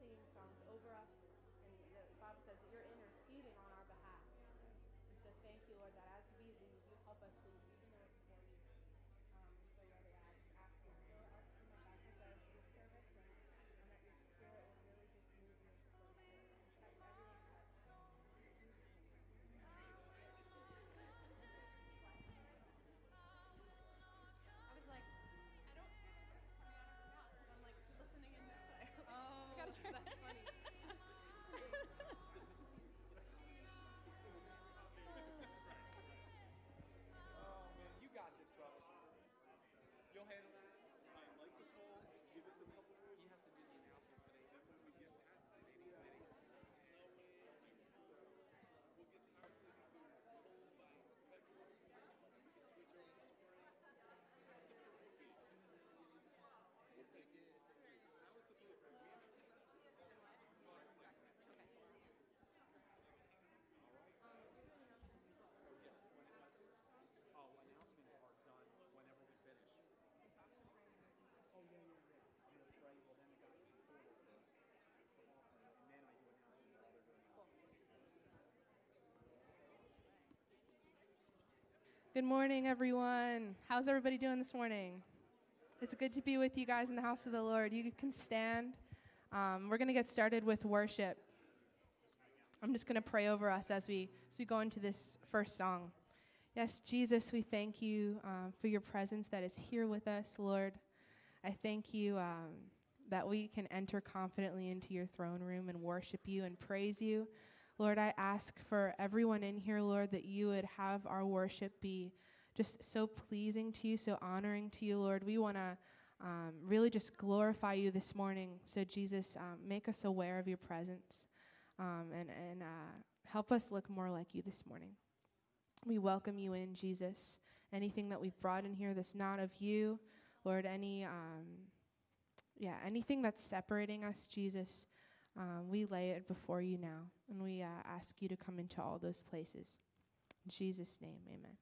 singing songs over us, and the Bible says that you're interceding on our behalf. And so thank you, Lord, that as we lead, you help us lead, even though it's for you. So Lord, I ask you to fill us in the office of your service, and that your spirit will really just move you and touch everyone's hearts. I was like, I don't feel like this is coming out of my mouth because I'm like listening in this way. Oh, I gotta turn that. That's funny. Oh man, you got this, brother. You'll handle it. I like the soul. Give us a couple. He has to do the announcements today. Then when we get past that 80 minute, we'll get to our living room. Good morning, everyone. How's everybody doing this morning? It's good to be with you guys in the house of the Lord. You can stand. We're going to get started with worship. I'm just going to pray over us as we go into this first song. Yes, Jesus, we thank you for your presence that is here with us, Lord. I thank you that we can enter confidently into your throne room and worship you and praise you. Lord, I ask for everyone in here, Lord, that you would have our worship be just so pleasing to you, so honoring to you, Lord. We want to really just glorify you this morning. So, Jesus, make us aware of your presence and help us look more like you this morning. We welcome you in, Jesus. Anything that we've brought in here that's not of you, Lord, anything that's separating us, Jesus, we lay it before you now, and we ask you to come into all those places. In Jesus' name, amen.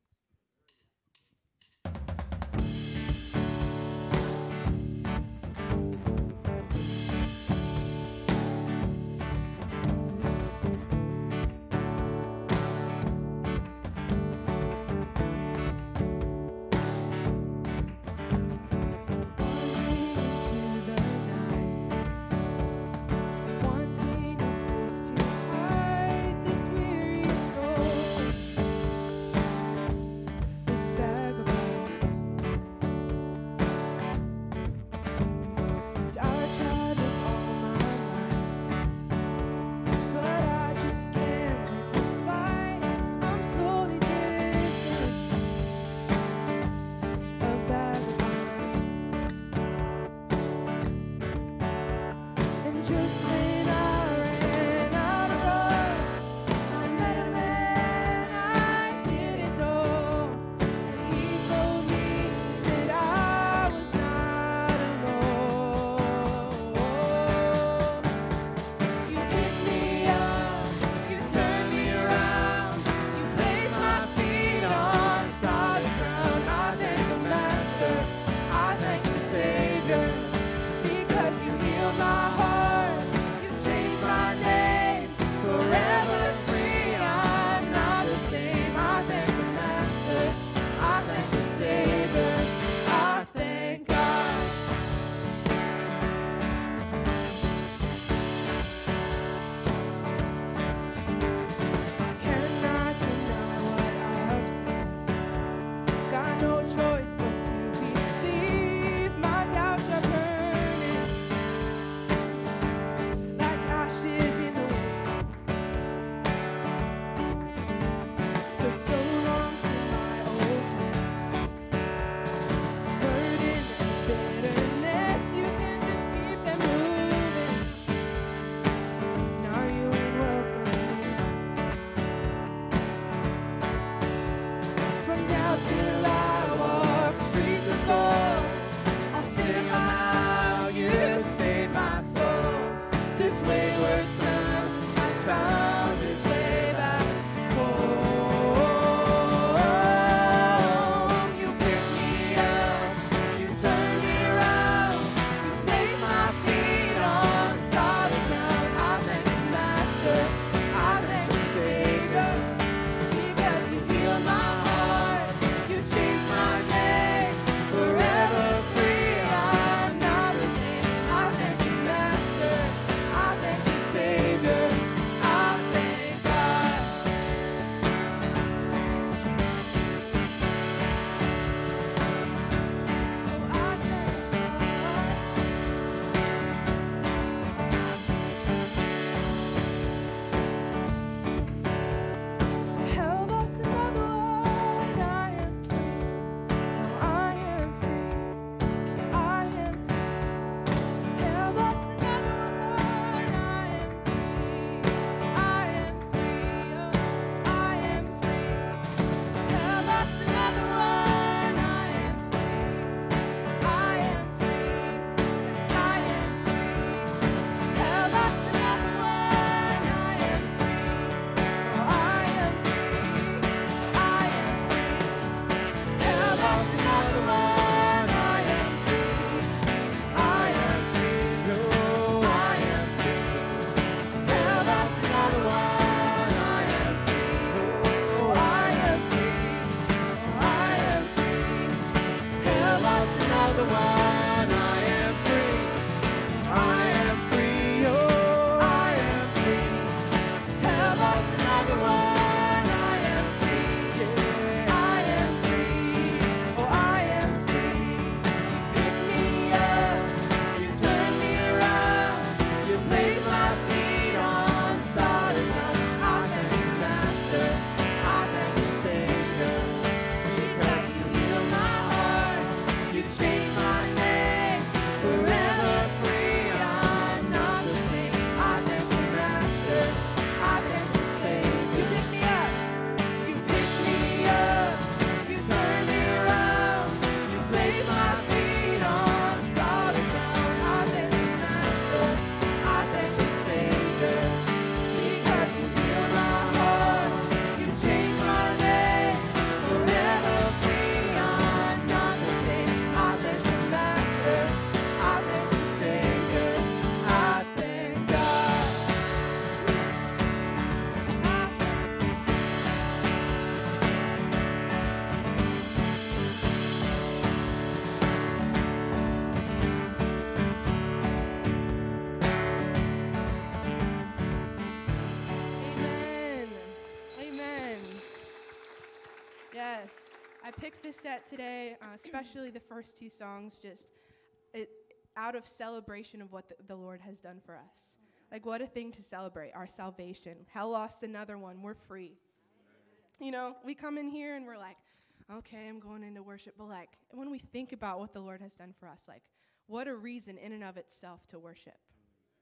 Yes. I picked this set today, especially the first two songs, just out of celebration of what the Lord has done for us. Like, what a thing to celebrate, our salvation. Hell lost another one. We're free. You know, we come in here and we're like, okay, I'm going into worship. But, like, when we think about what the Lord has done for us, like, what a reason in and of itself to worship.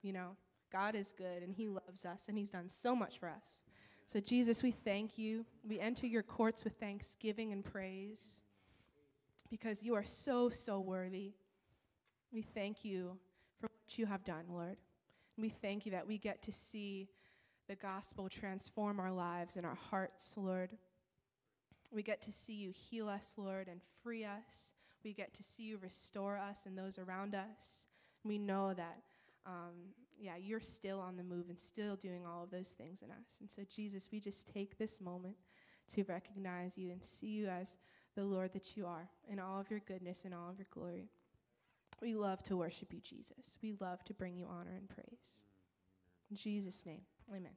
You know, God is good, and he loves us, and he's done so much for us. So, Jesus, we thank you. We enter your courts with thanksgiving and praise because you are so, so worthy. We thank you for what you have done, Lord. And we thank you that we get to see the gospel transform our lives and our hearts, Lord. We get to see you heal us, Lord, and free us. We get to see you restore us and those around us. We know that, you're still on the move and still doing all of those things in us. And so, Jesus, we just take this moment to recognize you and see you as the Lord that you are in all of your goodness and all of your glory. We love to worship you, Jesus. We love to bring you honor and praise. In Jesus' name, amen.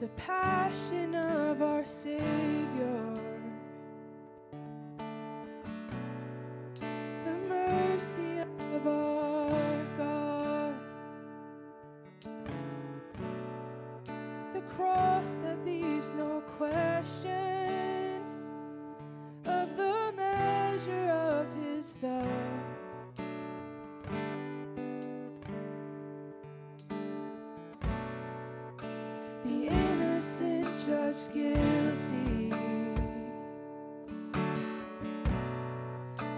The passion of our Savior, the mercy of our God, the cross that leaves no question of the measure of his love, the innocent judged guilty,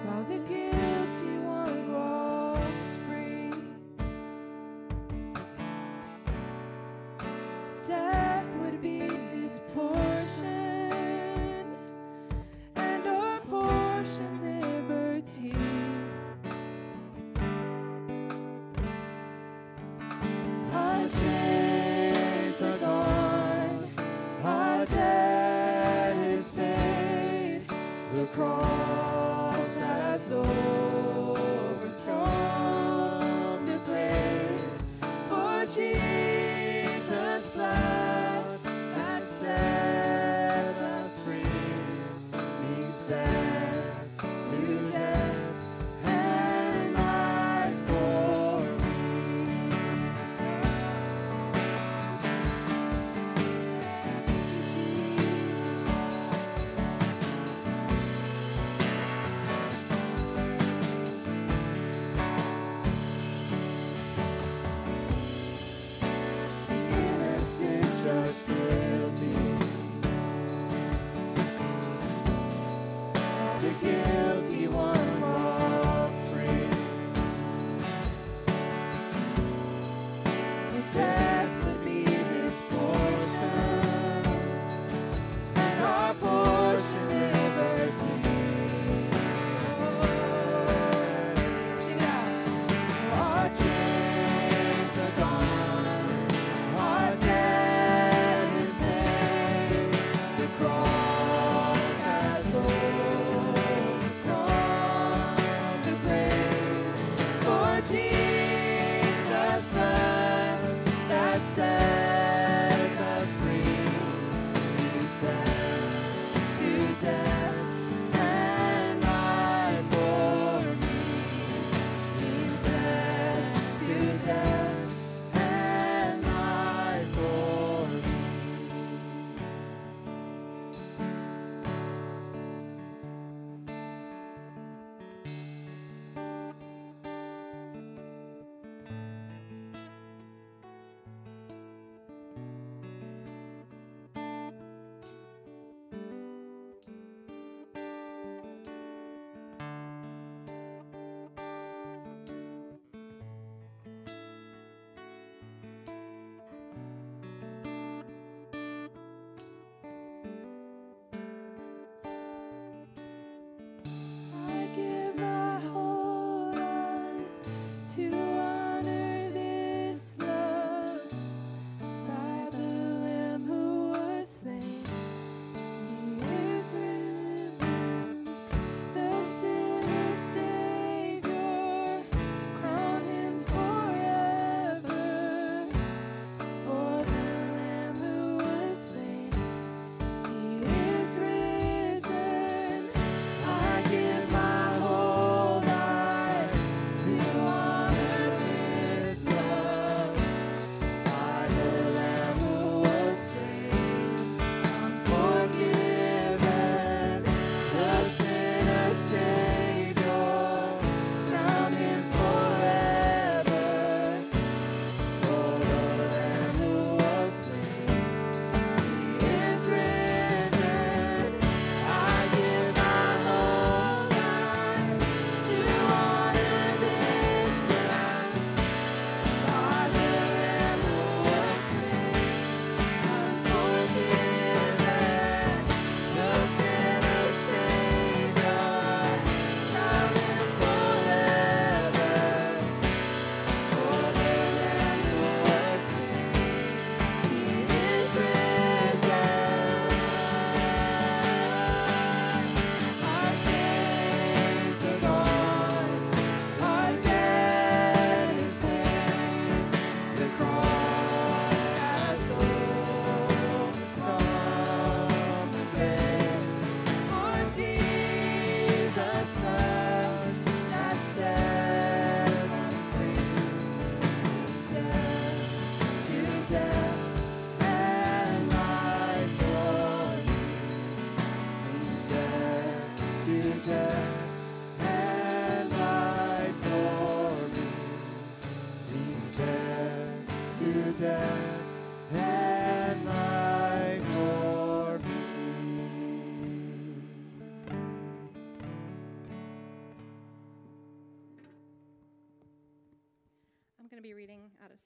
while the guilty one walks free. Death would be his portion, and our portion liberty. Our chains are gone. Our death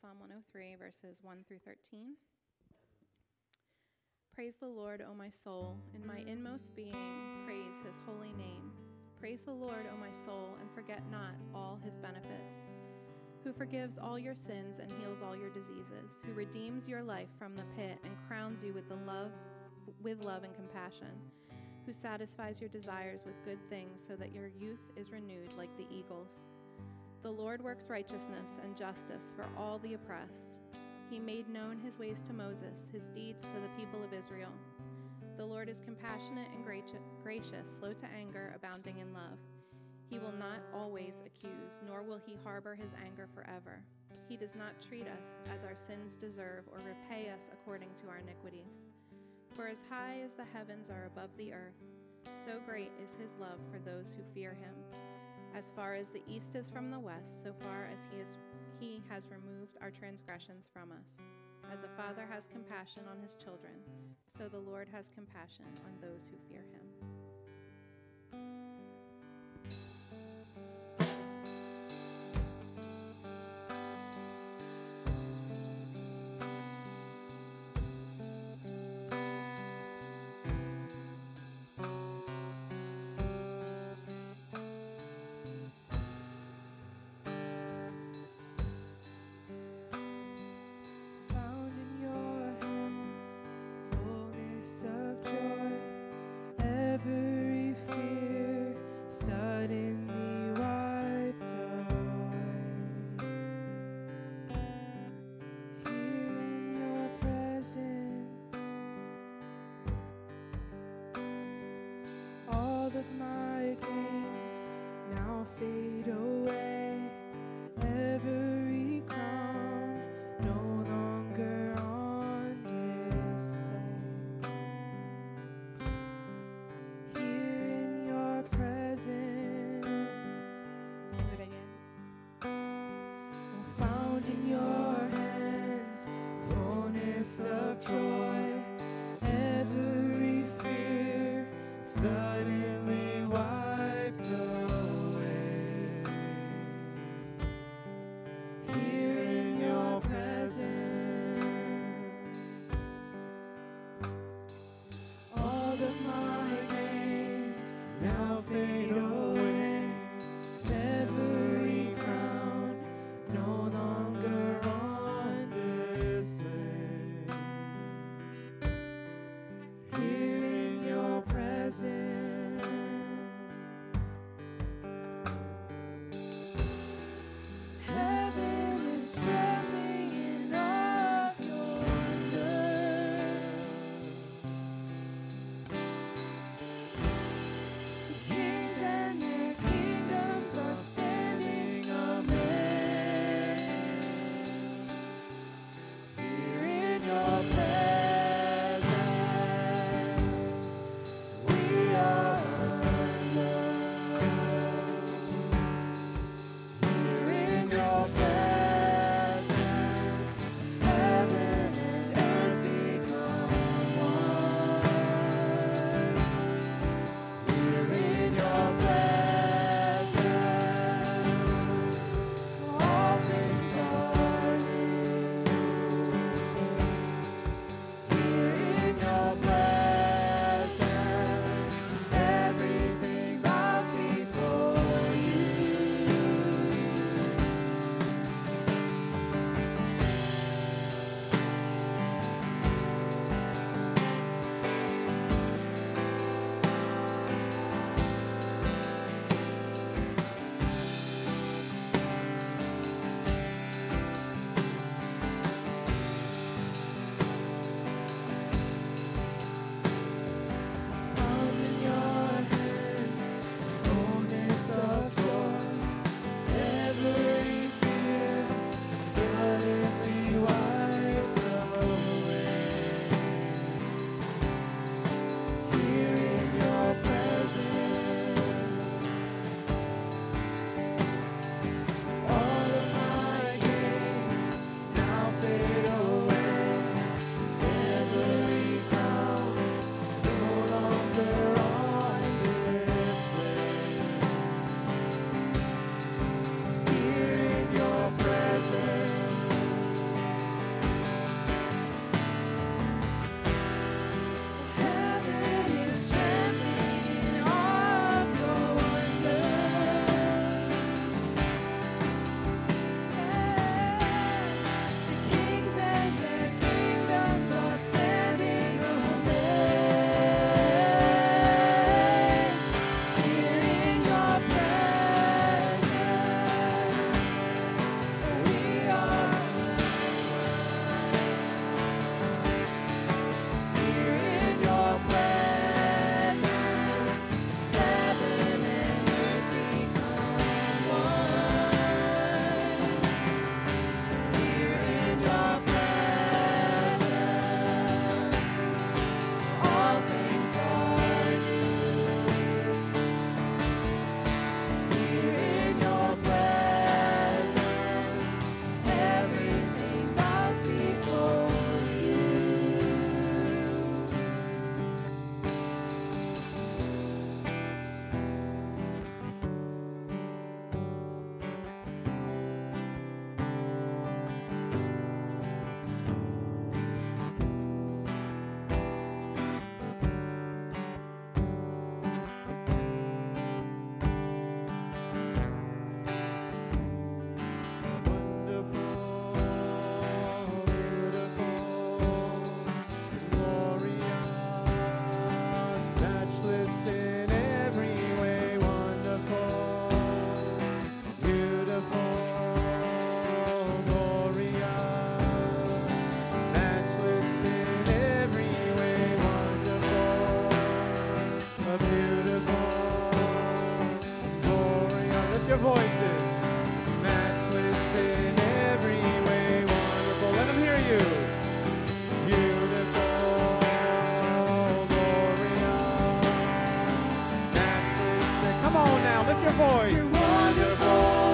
Psalm 103, verses 1 through 13. Praise the Lord, O my soul, and my inmost being, praise his holy name. Praise the Lord, O my soul, and forget not all his benefits, who forgives all your sins and heals all your diseases, who redeems your life from the pit and crowns you with love and compassion, who satisfies your desires with good things so that your youth is renewed like the eagles. The Lord works righteousness and justice for all the oppressed. He made known his ways to Moses, his deeds to the people of Israel. The Lord is compassionate and gracious, slow to anger, abounding in love. He will not always accuse, nor will he harbor his anger forever. He does not treat us as our sins deserve or repay us according to our iniquities. For as high as the heavens are above the earth, so great is his love for those who fear him. As far as the east is from the west, so far as he has removed our transgressions from us. As a father has compassion on his children, so the Lord has compassion on those who fear him. Suddenly wiped away. your voices. Matchless in every way, wonderful. Let them hear you. Beautiful, glorious, matchless. Come on now, lift your voice. You're wonderful.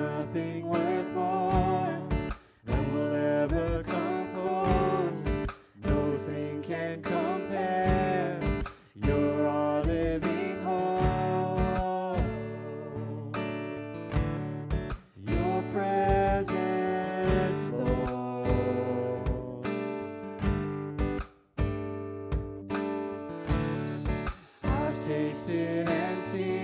Nothing worth more that will ever come close. Nothing can compare. You're our living hope. Your presence, Lord. I've tasted and seen.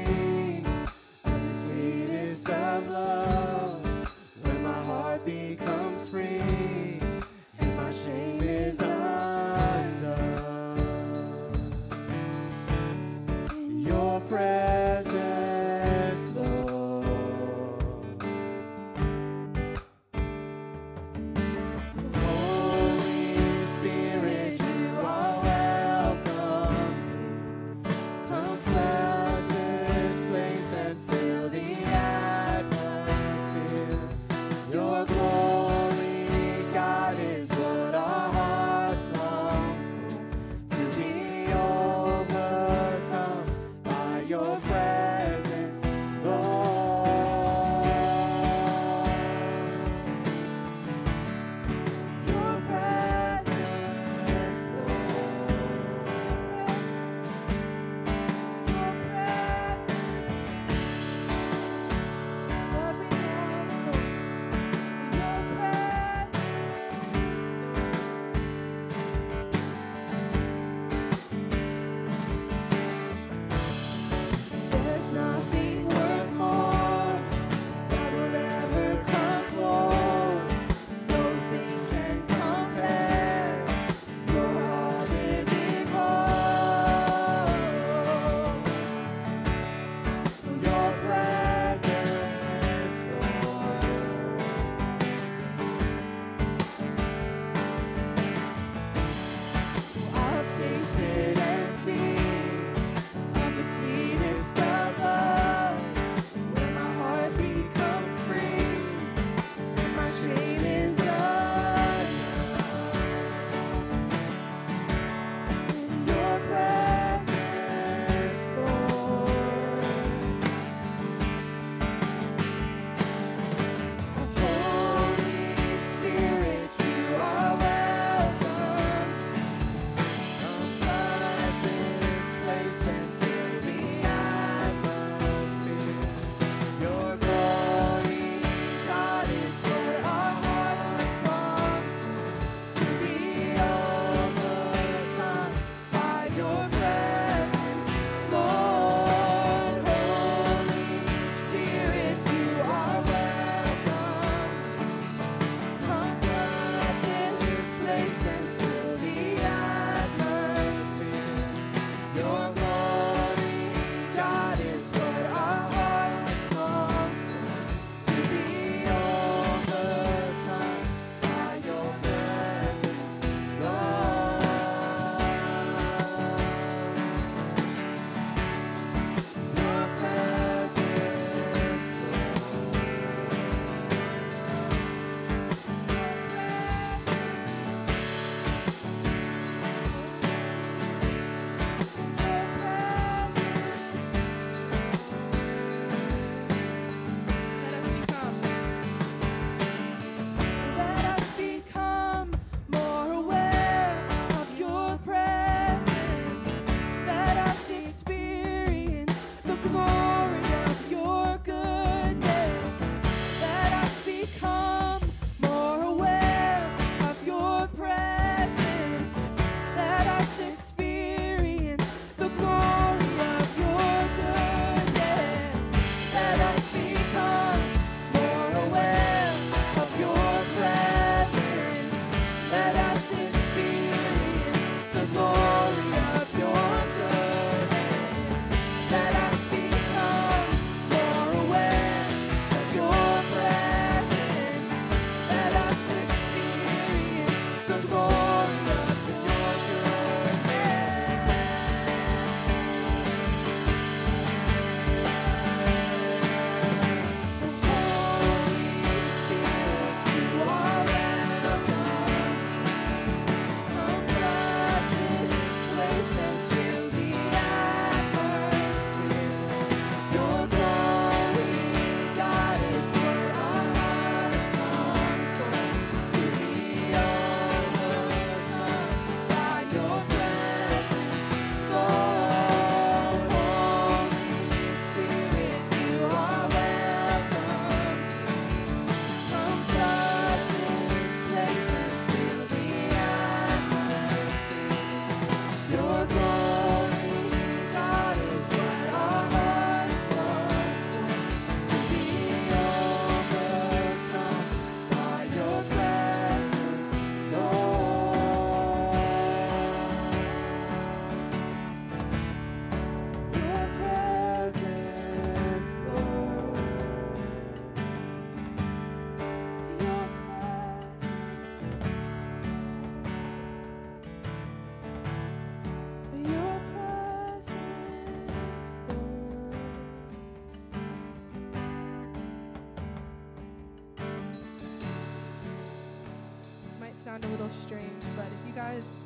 might sound a little strange, but if you guys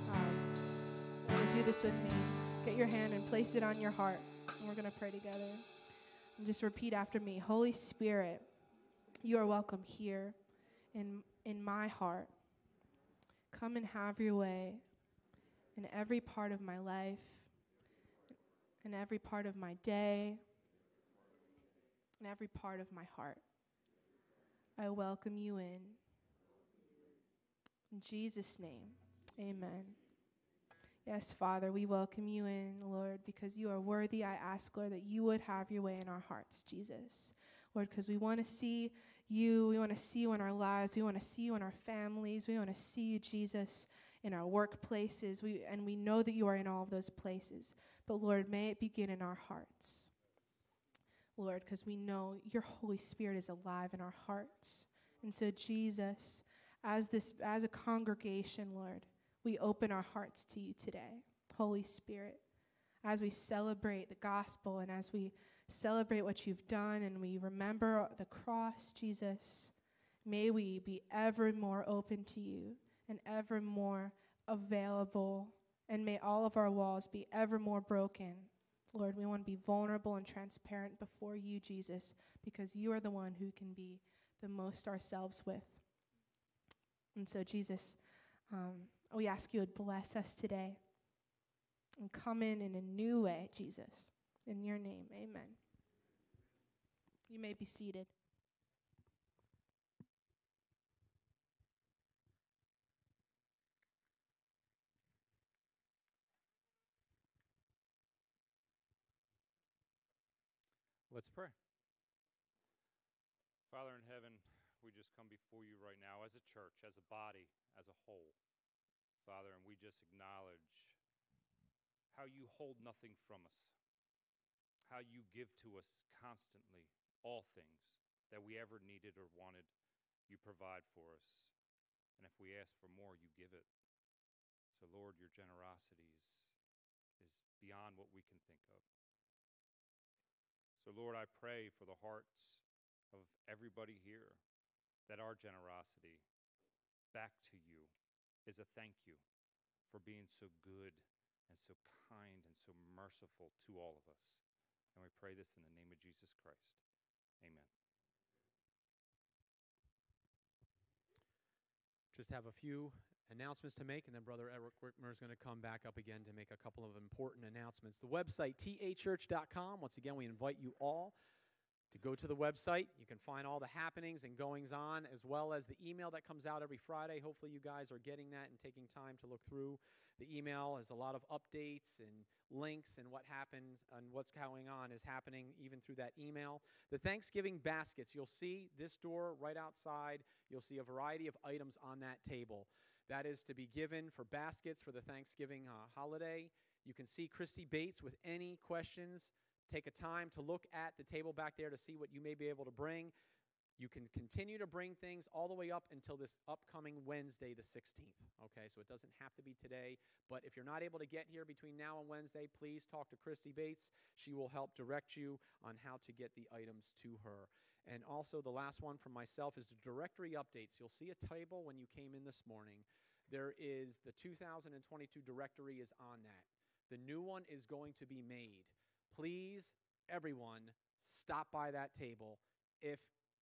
want to do this with me, get your hand and place it on your heart. And we're going to pray together. And just repeat after me. Holy Spirit, you are welcome here in my heart. Come and have your way in every part of my life, in every part of my day, in every part of my heart. I welcome you in. In Jesus' name, amen. Yes, Father, we welcome you in, Lord, because you are worthy. I ask, Lord, that you would have your way in our hearts, Jesus. Lord, because we want to see you. We want to see you in our lives. We want to see you in our families. We want to see you, Jesus, in our workplaces. We know that you are in all of those places. But, Lord, may it begin in our hearts, Lord, because we know your Holy Spirit is alive in our hearts. And so, Jesus, as a congregation, Lord, we open our hearts to you today, Holy Spirit, as we celebrate the gospel and as we celebrate what you've done and we remember the cross, Jesus, may we be ever more open to you and ever more available, and may all of our walls be ever more broken. Lord, we want to be vulnerable and transparent before you, Jesus, because you are the one who can be the most ourselves with. And so, Jesus, we ask you would bless us today and come in a new way, Jesus. In your name, amen. You may be seated. Let's pray. Father in heaven, we just come before you right now as a church, as a body, as a whole, Father, and we just acknowledge how you hold nothing from us, how you give to us constantly all things that we ever needed or wanted. You provide for us, and if we ask for more, you give it. So, Lord, your generosity is beyond what we can think of. So, Lord, I pray for the hearts of everybody here, that our generosity back to you is a thank you for being so good and so kind and so merciful to all of us. And we pray this in the name of Jesus Christ. Amen. Just have a few announcements to make, and then Brother Eric Whitmer is going to come back up again to make a couple of important announcements. The website, tachurch.com. Once again, we invite you all to go to the website. You can find all the happenings and goings-on, as well as the email that comes out every Friday. Hopefully you guys are getting that and taking time to look through. The email has a lot of updates and links and what happens and what's going on is happening even through that email. The Thanksgiving baskets, you'll see this door right outside. You'll see a variety of items on that table. That is to be given for baskets for the Thanksgiving holiday. You can see Christy Bates with any questions. Take a time to look at the table back there to see what you may be able to bring. You can continue to bring things all the way up until this upcoming Wednesday, the 16th. Okay, so it doesn't have to be today. But if you're not able to get here between now and Wednesday, please talk to Christy Bates. She will help direct you on how to get the items to her. And also, the last one from myself is the directory updates. You'll see a table when you came in this morning. There is the 2022 directory is on that. The new one is going to be made. Please, everyone, stop by that table. If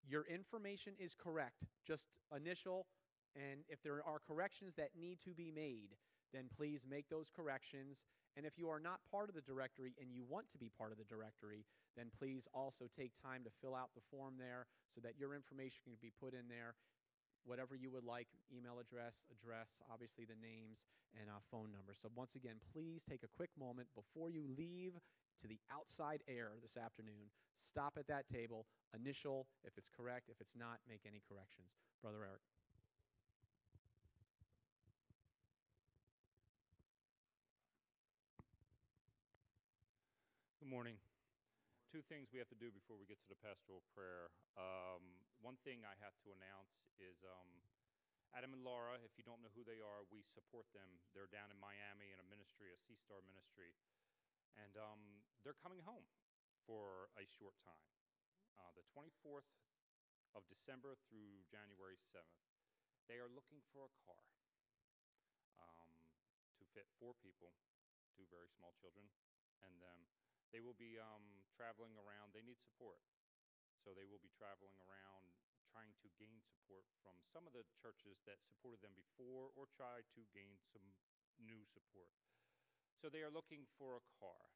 your information is correct, just initial, and if there are corrections that need to be made, then please make those corrections. And if you are not part of the directory and you want to be part of the directory, then please also take time to fill out the form there so that your information can be put in there, whatever you would like, email address, obviously the names, and phone number. So once again, please take a quick moment before you leave to the outside air this afternoon. Stop at that table, initial if it's correct. If it's not, make any corrections. Brother Eric. Good morning. Two things we have to do before we get to the pastoral prayer. One thing I have to announce is Adam and Laura, if you don't know who they are, we support them. They're down in Miami in a ministry, a C-Star ministry. And they're coming home for a short time, the 24th of December through January 7th. They are looking for a car to fit 4 people, 2 very small children, and them. They will be traveling around. They need support. So they will be traveling around trying to gain support from some of the churches that supported them before or try to gain some new support. So they are looking for a car.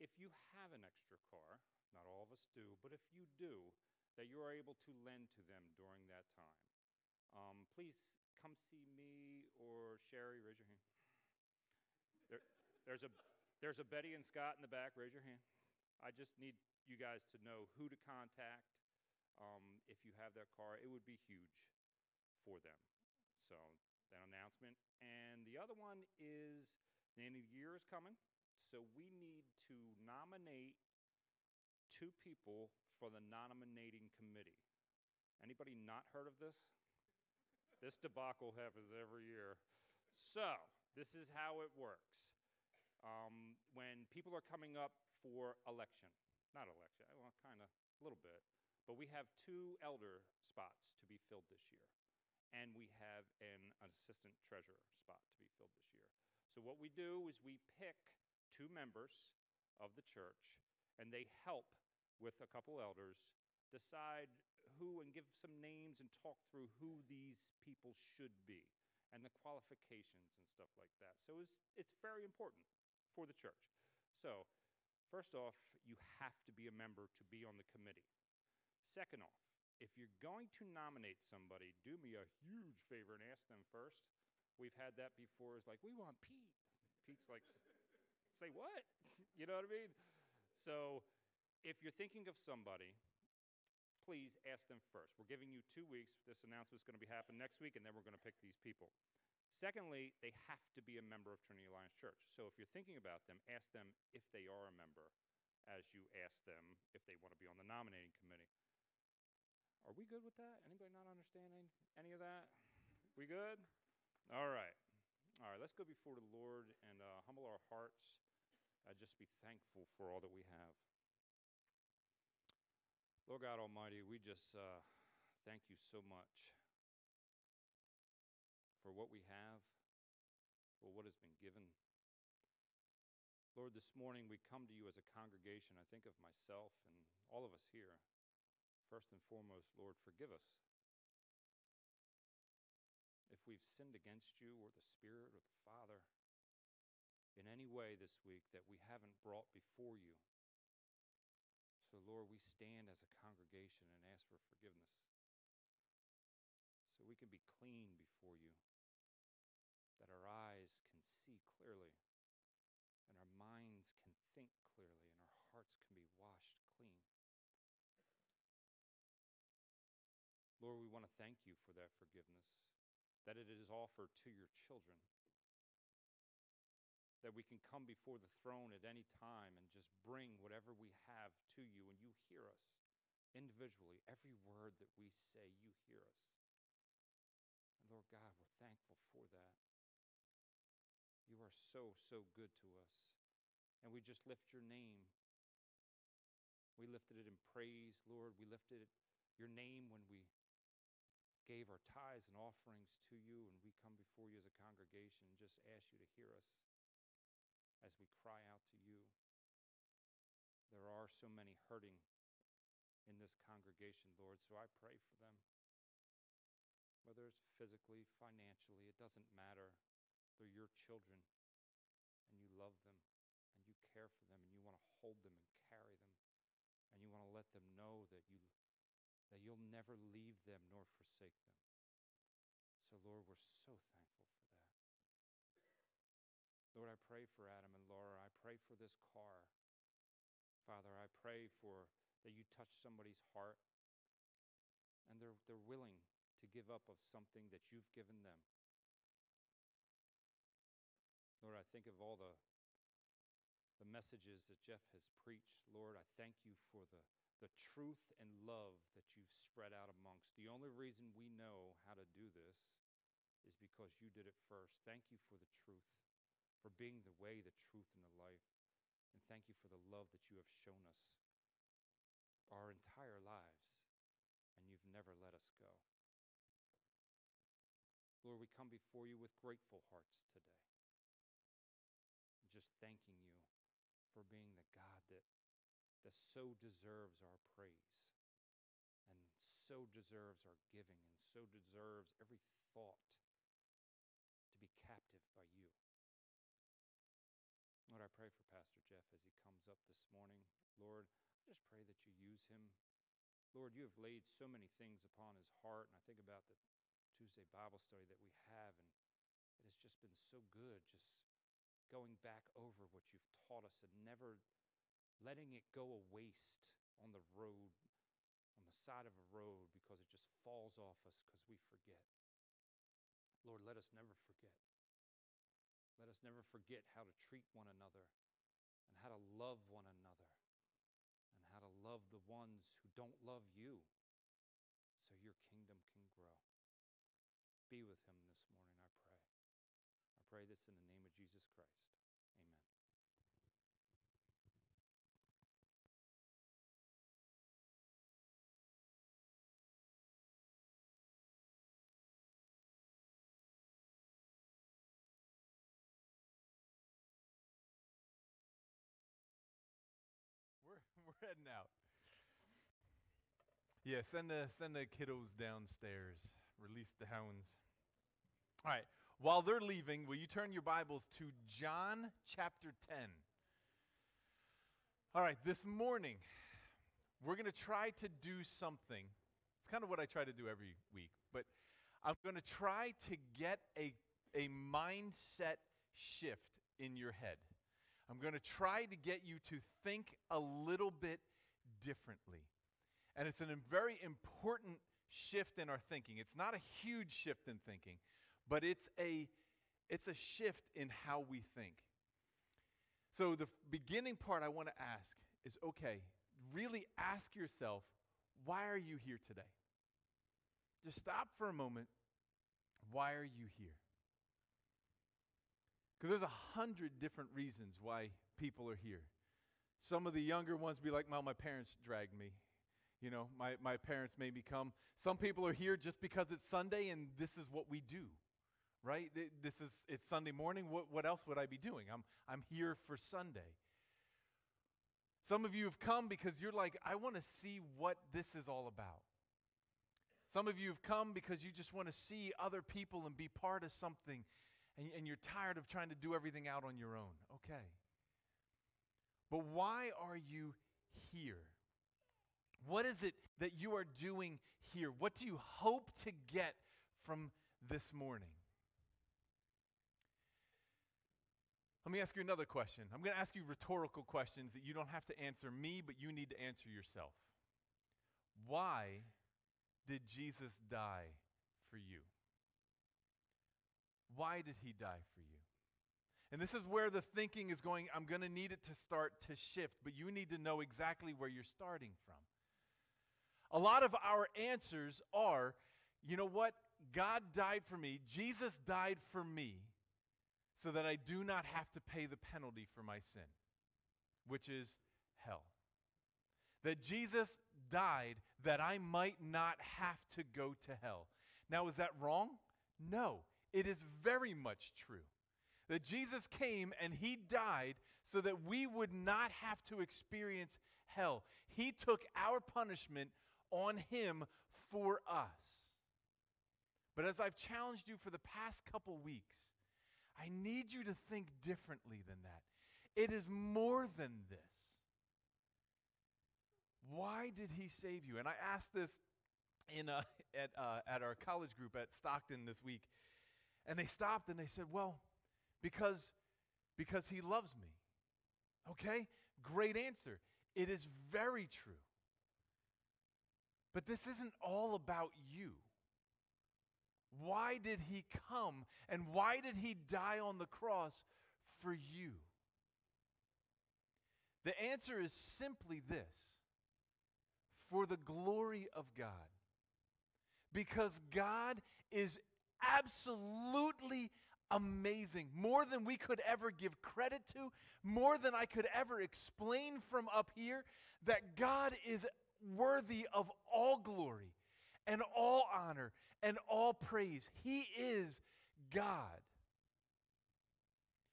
If you have an extra car, not all of us do, but if you do, that you are able to lend to them during that time. Please come see me or Sherry, raise your hand. There's a Betty and Scott in the back, raise your hand. I just need you guys to know who to contact if you have that car. It would be huge for them. So that announcement. And the other one is, the end of the year is coming, so we need to nominate 2 people for the nominating committee. Anybody not heard of this? This debacle happens every year. So this is how it works. When people are coming up for election, not election, well, kind of a little bit, but we have 2 elder spots to be filled this year, and we have an assistant treasurer spot to be filled this year. So what we do is we pick 2 members of the church, and they help with a couple elders decide who and give some names and talk through who these people should be and the qualifications and stuff like that. So it's very important for the church. So first off, you have to be a member to be on the committee. Second off, if you're going to nominate somebody, do me a huge favor and ask them first. We've had that before. It's like, we want Pete. Pete's like, say what? You know what I mean? So if you're thinking of somebody, please ask them first. We're giving you 2 weeks. This announcement's going to be happening next week, and then we're going to pick these people. Secondly, they have to be a member of Trinity Alliance Church. So if you're thinking about them, ask them if they are a member as you ask them if they want to be on the nominating committee. Are we good with that? Anybody not understanding any of that? We good? All right, let's go before the Lord and humble our hearts. Just be thankful for all that we have. Lord God Almighty, we just thank you so much for what we have, for what has been given. Lord, this morning we come to you as a congregation. I think of myself and all of us here. First and foremost, Lord, forgive us. If we've sinned against you or the Spirit or the Father in any way this week that we haven't brought before you. So, Lord, we stand as a congregation and ask for forgiveness so we can be clean before you, that our eyes can see clearly and our minds can think clearly and our hearts can be washed clean. Lord, we want to thank you for that forgiveness, that it is offered to your children, that we can come before the throne at any time and just bring whatever we have to you, and you hear us individually. Every word that we say, you hear us. And Lord God, we're thankful for that. You are so, so good to us, and we just lift your name. We lifted it in praise, Lord. We lifted your name when we gave our tithes and offerings to you, and we come before you as a congregation and just ask you to hear us as we cry out to you. There are so many hurting in this congregation, Lord, so I pray for them. Whether it's physically, financially, it doesn't matter. They're your children, and you love them, and you care for them, and you want to hold them and carry them, and you want to let them know that you'll never leave them nor forsake them. So, Lord, we're so thankful for that. Lord, I pray for Adam and Laura. I pray for this car. Father, I pray for that you touch somebody's heart and they're willing to give up of something that you've given them. Lord, I think of all the messages that Jeff has preached. Lord, I thank you for the truth and love that you've spread out amongst. The only reason we know how to do this is because you did it first. Thank you for the truth, for being the way, the truth, and the life. And thank you for the love that you have shown us our entire lives, and you've never let us go. we come before you with grateful hearts today. Just thanking you for being the God that so deserves our praise and so deserves our giving and so deserves every thought to be captive by you. Lord, I pray for Pastor Jeff as he comes up this morning. Lord, I just pray that you use him. Lord, you have laid so many things upon his heart, and I think about the Tuesday Bible study that we have, and it has just been so good just going back over what you've taught us and never letting it go a waste on the road, on the side of a road, because it just falls off us because we forget. Lord, let us never forget. Let us never forget how to treat one another and how to love one another. How to love the ones who don't love you so your kingdom can grow. Be with him this morning, I pray. I pray this in the name of Jesus Christ. Amen. Heading out. Yeah, send the kiddos downstairs. Release the hounds. All right. While they're leaving, will you turn your Bibles to John chapter 10? All right, this morning, we're going to try to do something. It's kind of what I try to do every week, but I'm going to try to get a mindset shift in your head. I'm going to try to get you to think a little bit differently. And it's a very important shift in our thinking. It's not a huge shift in thinking, but it's a shift in how we think. So the beginning part I want to ask is, okay, really ask yourself, why are you here today? Just stop for a moment. Why are you here? Because there's 100 different reasons why people are here. Some of the younger ones be like, well, my parents dragged me. You know, my parents made me come. Some people are here just because it's Sunday and this is what we do, right? It's Sunday morning. What else would I be doing? I'm here for Sunday. Some of you have come because you're like, I want to see what this is all about. Some of you have come because you just want to see other people and be part of something. And you're tired of trying to do everything out on your own. Okay. But why are you here? What is it that you are doing here? What do you hope to get from this morning? Let me ask you another question. I'm going to ask you rhetorical questions that you don't have to answer me, but you need to answer yourself. Why did Jesus die for you? Why did he die for you? And this is where the thinking is going. I'm going to need it to start to shift, but you need to know exactly where you're starting from. A lot of our answers are, you know what? God died for me. Jesus died for me so that I do not have to pay the penalty for my sin, which is hell. That Jesus died that I might not have to go to hell. Now, is that wrong? No. It is very much true that Jesus came and he died so that we would not have to experience hell. He took our punishment on him for us. But as I've challenged you for the past couple weeks, I need you to think differently than that. It is more than this. Why did he save you? And I asked this at our college group at Stockton this week. And they stopped and they said, well, because he loves me. Okay, great answer. It is very true. But this isn't all about you. Why did he come and why did he die on the cross for you? The answer is simply this: for the glory of God. Because God is absolutely amazing, more than we could ever give credit to, more than I could ever explain from up here, that God is worthy of all glory and all honor and all praise. He is God.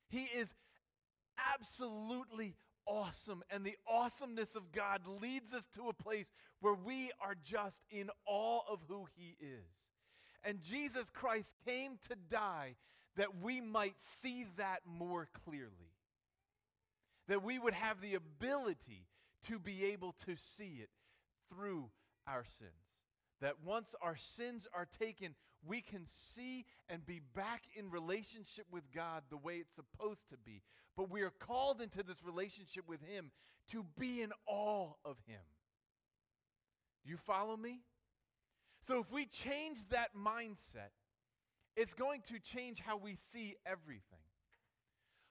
He is absolutely awesome, and the awesomeness of God leads us to a place where we are just in awe of who He is. And Jesus Christ came to die that we might see that more clearly, that we would have the ability to be able to see it through our sins, that once our sins are taken, we can see and be back in relationship with God the way it's supposed to be. But we are called into this relationship with Him to be in awe of Him. Do you follow me? So if we change that mindset, it's going to change how we see everything.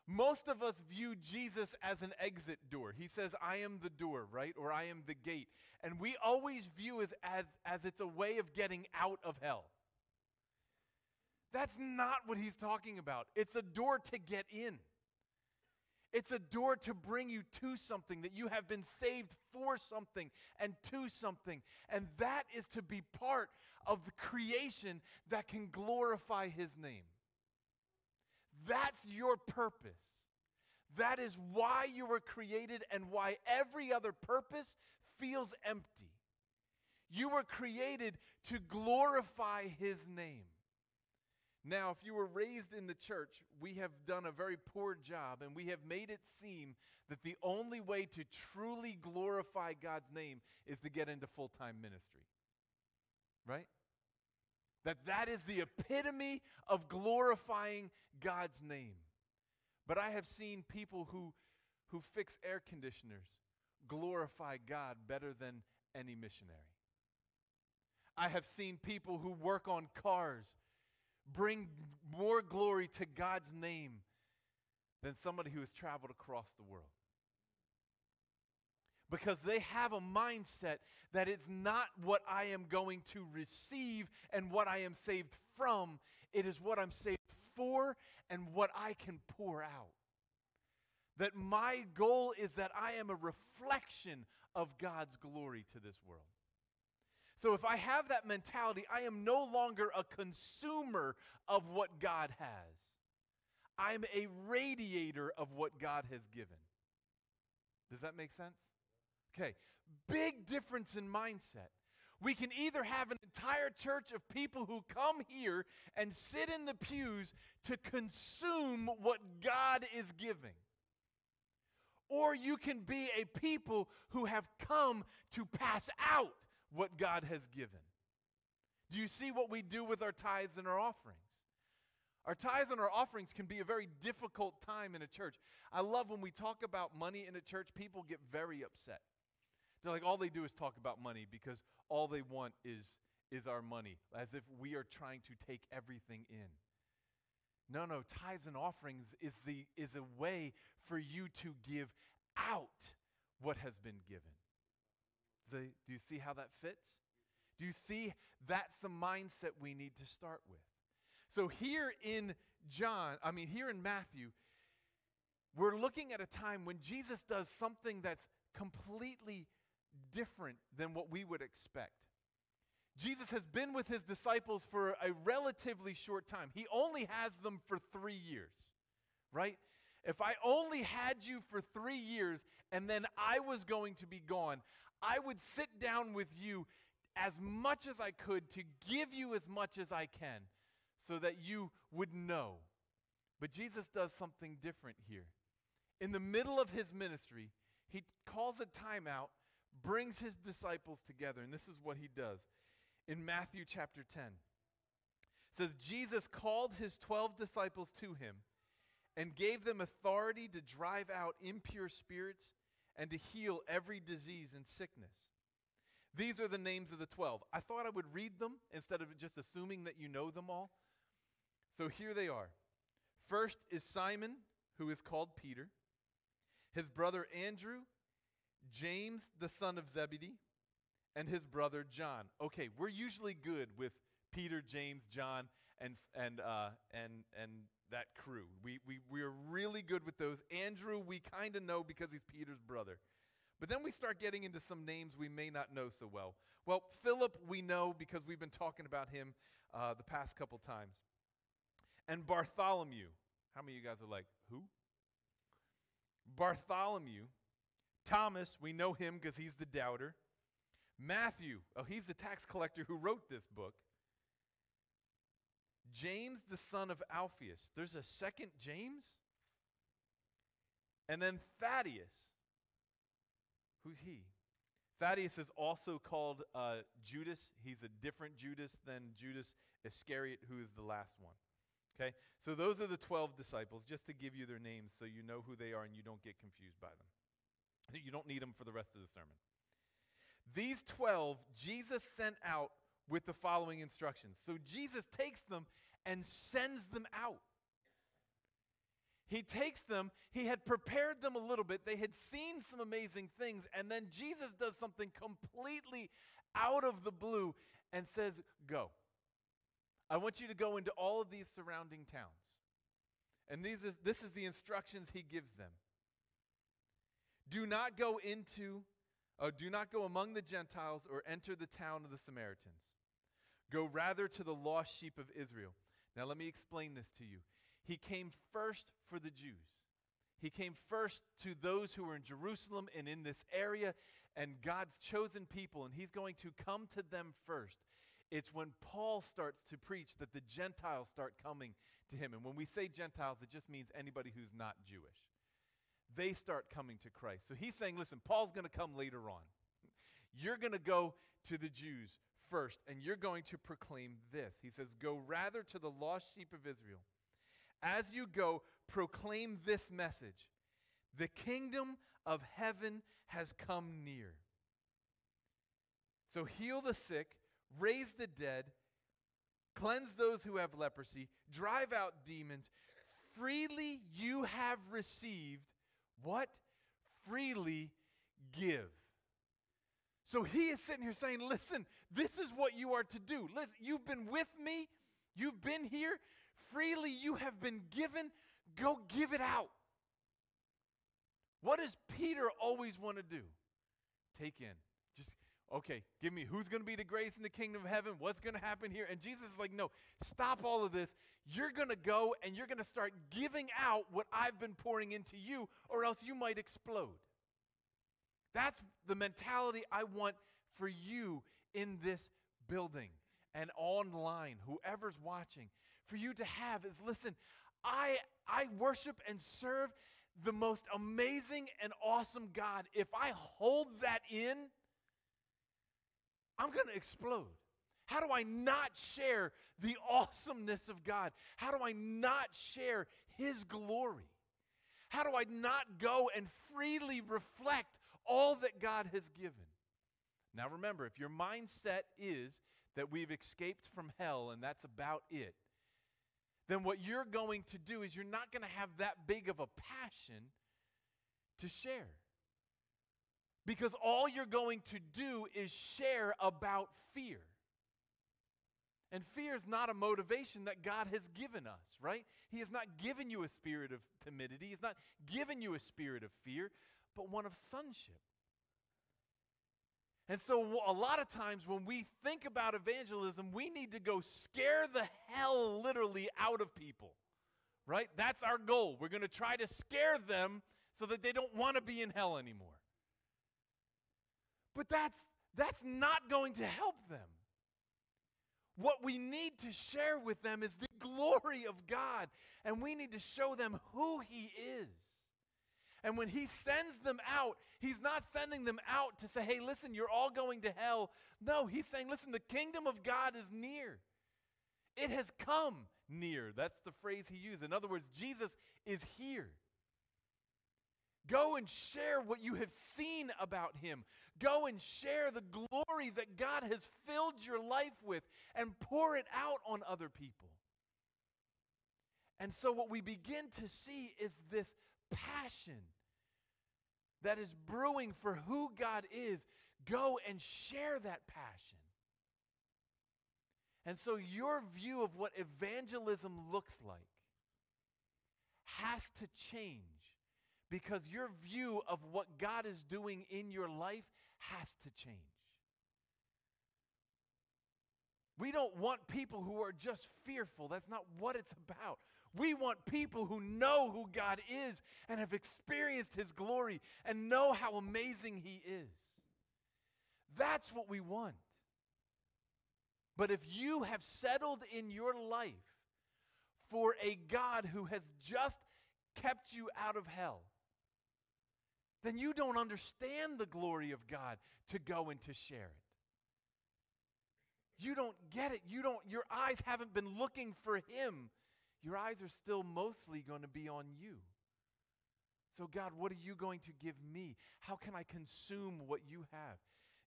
Most of us view Jesus as an exit door. He says, I am the door, right? Or I am the gate. And we always view it as it's a way of getting out of hell. That's not what He's talking about. It's a door to get in. It's a door to bring you to something, that you have been saved for something and to something. And that is to be part of the creation that can glorify His name. That's your purpose. That is why you were created and why every other purpose feels empty. You were created to glorify His name. Now, if you were raised in the church, we have done a very poor job, and we have made it seem that the only way to truly glorify God's name is to get into full-time ministry, right? That is the epitome of glorifying God's name. But I have seen people who fix air conditioners glorify God better than any missionary. I have seen people who work on cars bring more glory to God's name than somebody who has traveled across the world. Because they have a mindset that it's not what I am going to receive and what I am saved from. It is what I'm saved for and what I can pour out. That my goal is that I am a reflection of God's glory to this world. So if I have that mentality, I am no longer a consumer of what God has. I'm a radiator of what God has given. Does that make sense? Okay, big difference in mindset. We can either have an entire church of people who come here and sit in the pews to consume what God is giving, or you can be a people who have come to pass out what God has given. Do you see what we do with our tithes and our offerings? Our tithes and our offerings can be a very difficult time in a church. I love when we talk about money in a church, people get very upset. They're like, all they do is talk about money because all they want is our money, as if we are trying to take everything in. No, tithes and offerings is a way for you to give out what has been given. Do you see how that fits? Do you see? That's the mindset we need to start with. So here in Matthew, we're looking at a time when Jesus does something that's completely different than what we would expect. Jesus has been with His disciples for a relatively short time. He only has them for 3 years, right? If I only had you for 3 years and then I was going to be gone, I would sit down with you as much as I could to give you as much as I can so that you would know. But Jesus does something different here. In the middle of His ministry, He calls a timeout, brings His disciples together, and this is what He does. In Matthew chapter 10, it says, Jesus called His 12 disciples to Him and gave them authority to drive out impure spirits and to heal every disease and sickness. These are the names of the 12. I thought I would read them instead of just assuming that you know them all. So here they are. First is Simon, who is called Peter, his brother Andrew, James, the son of Zebedee, and his brother John. Okay, we're usually good with Peter, James, John, and that crew. We are really good with those. Andrew, we kind of know because he's Peter's brother. But then we start getting into some names we may not know so well. Well, Philip we know because we've been talking about him the past couple times. and Bartholomew. How many of you guys are like, who? Bartholomew, Thomas, we know him because he's the doubter. Matthew, oh, he's the tax collector who wrote this book. James, the son of Alphaeus. There's a second James. And then Thaddeus. Who's he? Thaddeus is also called Judas. He's a different Judas than Judas Iscariot, who is the last one. Okay? So those are the 12 disciples, just to give you their names so you know who they are and you don't get confused by them. You don't need them for the rest of the sermon. These 12 Jesus sent out with the following instructions. So Jesus takes them and sends them out. He takes them, he had prepared them a little bit, they had seen some amazing things, and then Jesus does something completely out of the blue and says, go. I want you to go into all of these surrounding towns. And this is the instructions he gives them. Do not go among the Gentiles or enter the town of the Samaritans. Go rather to the lost sheep of Israel. Now let me explain this to you. He came first for the Jews. He came first to those who were in Jerusalem and in this area and God's chosen people, and he's going to come to them first. It's when Paul starts to preach that the Gentiles start coming to him. And when we say Gentiles, it just means anybody who's not Jewish. They start coming to Christ. So he's saying, listen, Paul's going to come later on. You're going to go to the Jews first, and you're going to proclaim this. He says, go rather to the lost sheep of Israel. As you go, proclaim this message. The kingdom of heaven has come near. So heal the sick, raise the dead, cleanse those who have leprosy, drive out demons. Freely you have received, what? Freely give. So he is sitting here saying, listen, this is what you are to do. Listen, you've been with me. You've been here. Freely you have been given, go give it out. What does Peter always want to do? Take in. Just, okay, give me who's going to be the greatest in the kingdom of heaven, what's going to happen here. And Jesus is like, no, stop all of this. You're going to go and you're going to start giving out what I've been pouring into you, or else you might explode. That's the mentality I want for you in this building and online, whoever's watching. For you to have is, listen, I worship and serve the most amazing and awesome God. If I hold that in, I'm going to explode. How do I not share the awesomeness of God? How do I not share His glory? How do I not go and freely reflect all that God has given? Now remember, if your mindset is that we've escaped from hell and that's about it, then what you're going to do is you're not going to have that big of a passion to share. Because all you're going to do is share about fear. And fear is not a motivation that God has given us, right? He has not given you a spirit of timidity. He's not given you a spirit of fear, but one of sonship. And so a lot of times when we think about evangelism, we need to go scare the hell literally out of people, right? That's our goal. We're going to try to scare them so that they don't want to be in hell anymore. But that's not going to help them. What we need to share with them is the glory of God, and we need to show them who He is. And when He sends them out, He's not sending them out to say, hey, listen, you're all going to hell. No, He's saying, listen, the kingdom of God is near. It has come near. That's the phrase He used. In other words, Jesus is here. Go and share what you have seen about Him. Go and share the glory that God has filled your life with and pour it out on other people. And so what we begin to see is this passion that is brewing for who God is. Go and share that passion. And so your view of what evangelism looks like has to change, because your view of what God is doing in your life has to change. We don't want people who are just fearful. That's not what it's about. We want people who know who God is and have experienced His glory and know how amazing He is. That's what we want. But if you have settled in your life for a God who has just kept you out of hell, then you don't understand the glory of God to go and to share it. You don't get it. Your eyes haven't been looking for Him. Your eyes are still mostly going to be on you. So God, what are you going to give me? How can I consume what you have?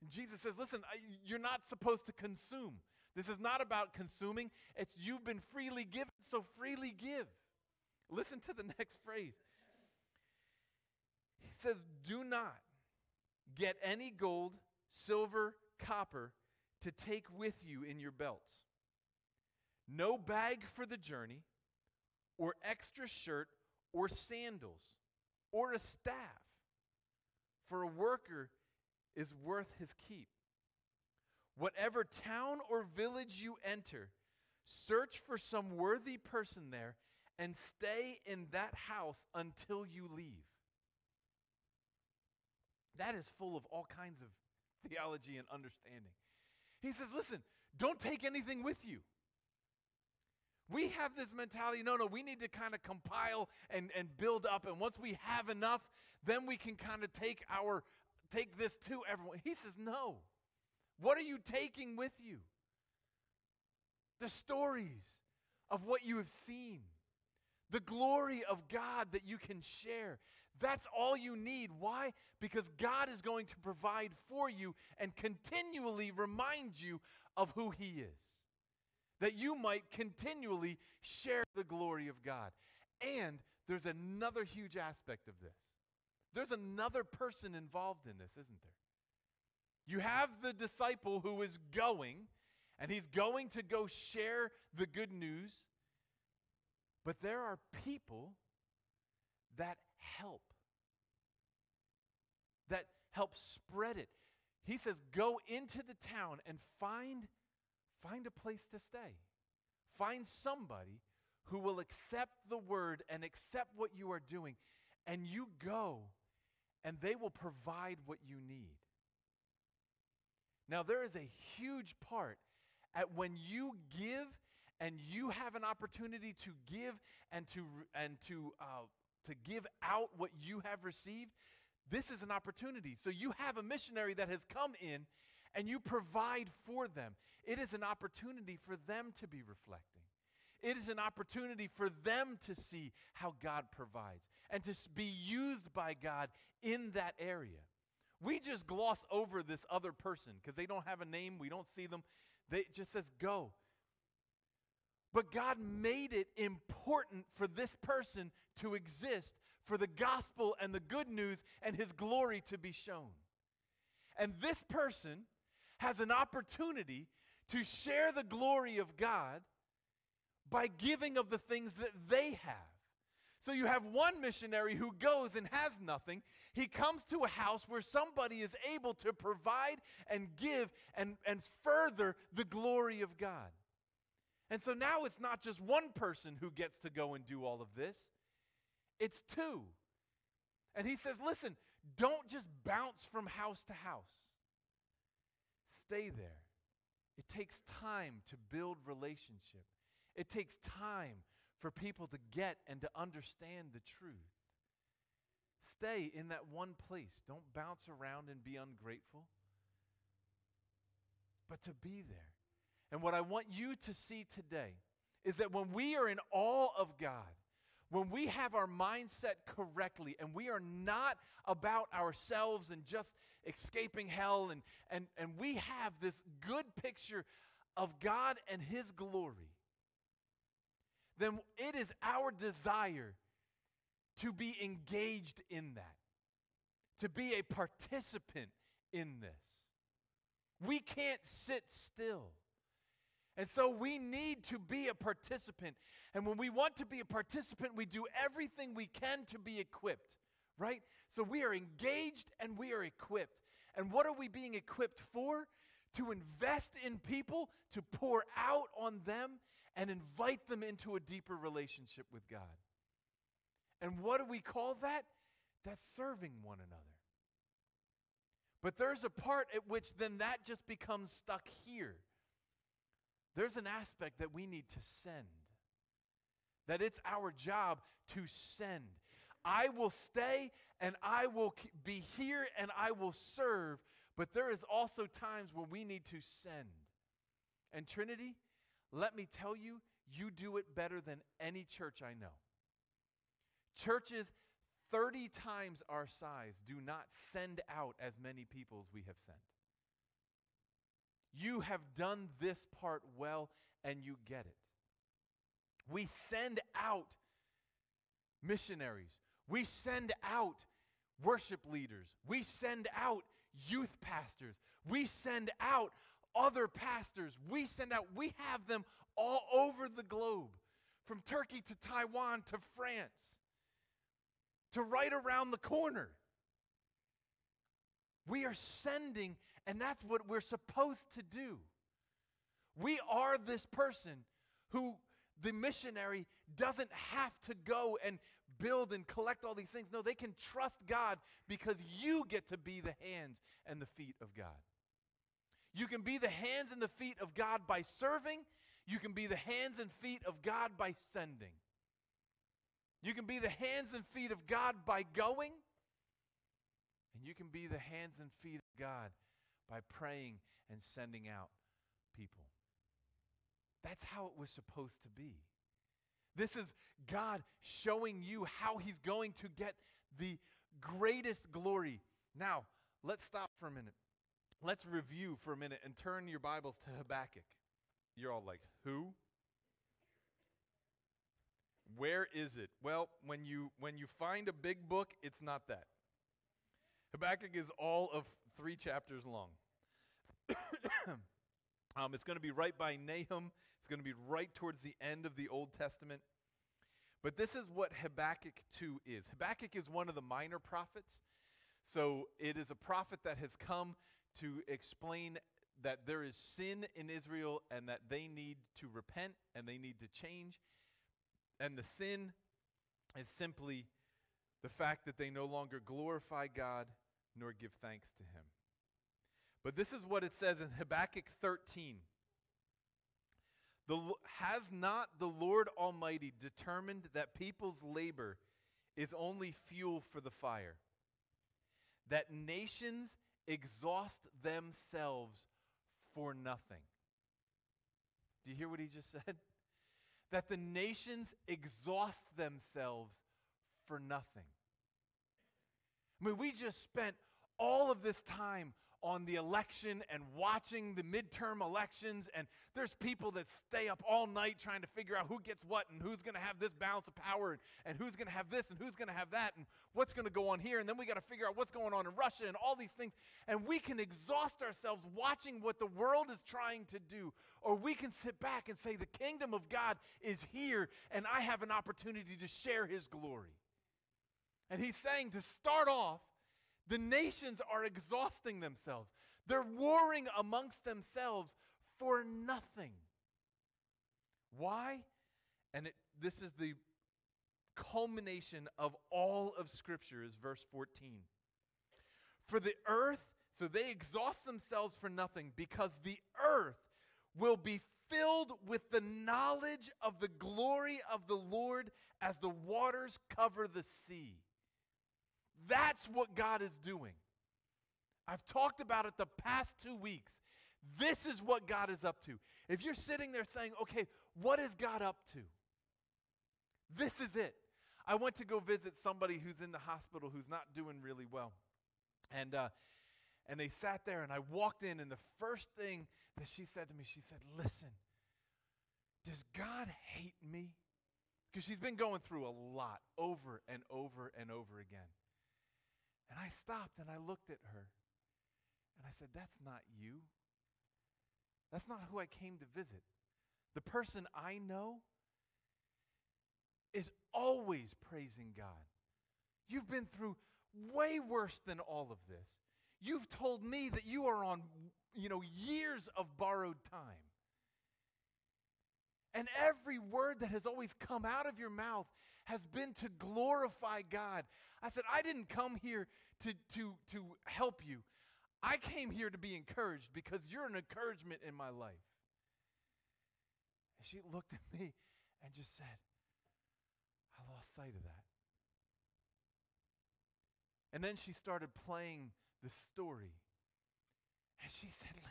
And Jesus says, listen, you're not supposed to consume. This is not about consuming. It's you've been freely given, so freely give. Listen to the next phrase. He says, do not get any gold, silver, copper to take with you in your belts. No bag for the journey, or extra shirt, or sandals, or a staff, for a worker is worth his keep. Whatever town or village you enter, search for some worthy person there and stay in that house until you leave. That is full of all kinds of theology and understanding. He says, listen, don't take anything with you. We have this mentality, no, we need to kind of compile and build up. And once we have enough, then we can kind of take this to everyone. He says, no. What are you taking with you? The stories of what you have seen. The glory of God that you can share. That's all you need. Why? Because God is going to provide for you and continually remind you of who He is, that you might continually share the glory of God. And there's another huge aspect of this. There's another person involved in this, isn't there? You have the disciple who is going, and he's going to go share the good news, but there are people that help spread it. He says, go into the town and find a place to stay. Find somebody who will accept the word and accept what you are doing, and you go, and they will provide what you need. Now, there is a huge part at when you give and you have an opportunity to give and to give out what you have received. This is an opportunity. So you have a missionary that has come in and you provide for them. It is an opportunity for them to be reflecting. It is an opportunity for them to see how God provides and to be used by God in that area. We just gloss over this other person because they don't have a name. We don't see them. It just says go. But God made it important for this person to exist, for the gospel and the good news and His glory to be shown. And this person has an opportunity to share the glory of God by giving of the things that they have. So you have one missionary who goes and has nothing. He comes to a house where somebody is able to provide and give and further the glory of God. And so now it's not just one person who gets to go and do all of this. It's two. And he says, listen, don't just bounce from house to house. Stay there. It takes time to build relationship. It takes time for people to get and to understand the truth. Stay in that one place. Don't bounce around and be ungrateful, but to be there. And what I want you to see today is that when we are in awe of God, when we have our mindset correctly and we are not about ourselves and just escaping hell, and we have this good picture of God and His glory, then it is our desire to be engaged in that, to be a participant in this. We can't sit still. And so we need to be a participant. And when we want to be a participant, we do everything we can to be equipped, right? So we are engaged and we are equipped. And what are we being equipped for? to invest in people, to pour out on them, and invite them into a deeper relationship with God. And what do we call that? That's serving one another. But there's a part at which then that just becomes stuck here. There's an aspect that we need to send. That it's our job to send. I will stay and I will be here and I will serve, but there is also times when we need to send. And Trinity, let me tell you, you do it better than any church I know. Churches 30 times our size do not send out as many people as we have sent. You have done this part well, and you get it. We send out missionaries. We send out worship leaders. We send out youth pastors. We send out other pastors. We have them all over the globe, from Turkey to Taiwan to France, to right around the corner. We are sending, and that's what we're supposed to do. We are this person who the missionary doesn't have to go and build and collect all these things. No, they can trust God because you get to be the hands and the feet of God. You can be the hands and the feet of God by serving. You can be the hands and feet of God by sending. You can be the hands and feet of God by going. And you can be the hands and feet of God by praying and sending out people. That's how it was supposed to be. This is God showing you how He's going to get the greatest glory. Now, let's stop for a minute. Let's review for a minute and turn your Bibles to Habakkuk. You're all like, who? Where is it? Well, when you find a big book, it's not that. Habakkuk is all of 3 chapters long. It's going to be right by Nahum. It's going to be right towards the end of the Old Testament. But this is what Habakkuk 2 is. Habakkuk is one of the minor prophets. So it is a prophet that has come to explain that there is sin in Israel and that they need to repent and they need to change. And the sin is simply the fact that they no longer glorify God nor give thanks to Him. But this is what it says in Habakkuk 13. Has not the Lord Almighty determined that people's labor is only fuel for the fire? That nations exhaust themselves for nothing. Do you hear what he just said? That the nations exhaust themselves for nothing. I mean, we just spent all of this time on the election and watching the midterm elections, and there's people that stay up all night trying to figure out who gets what and who's going to have this balance of power and who's going to have this and who's going to have that and what's going to go on here, and then we got to figure out what's going on in Russia and all these things, and we can exhaust ourselves watching what the world is trying to do, or we can sit back and say the kingdom of God is here and I have an opportunity to share His glory. And he's saying to start off, the nations are exhausting themselves. They're warring amongst themselves for nothing. Why? And this is the culmination of all of Scripture, is verse 14. For the earth, so they exhaust themselves for nothing, because the earth will be filled with the knowledge of the glory of the Lord as the waters cover the sea. That's what God is doing. I've talked about it the past 2 weeks. This is what God is up to. If you're sitting there saying, okay, what is God up to? This is it. I went to go visit somebody who's in the hospital who's not doing really well. And they sat there, and I walked in, and the first thing that she said to me, she said, listen, does God hate me? Because she's been going through a lot over and over and over again. And I stopped and I looked at her and I said, that's not you. That's not who I came to visit. The person I know is always praising God. You've been through way worse than all of this. You've told me that you are on, years of borrowed time. And every word that has always come out of your mouth has been to glorify God. I said, I didn't come here to help you. I came here to be encouraged because you're an encouragement in my life. And she looked at me and just said, I lost sight of that. And then she started playing the story. And she said,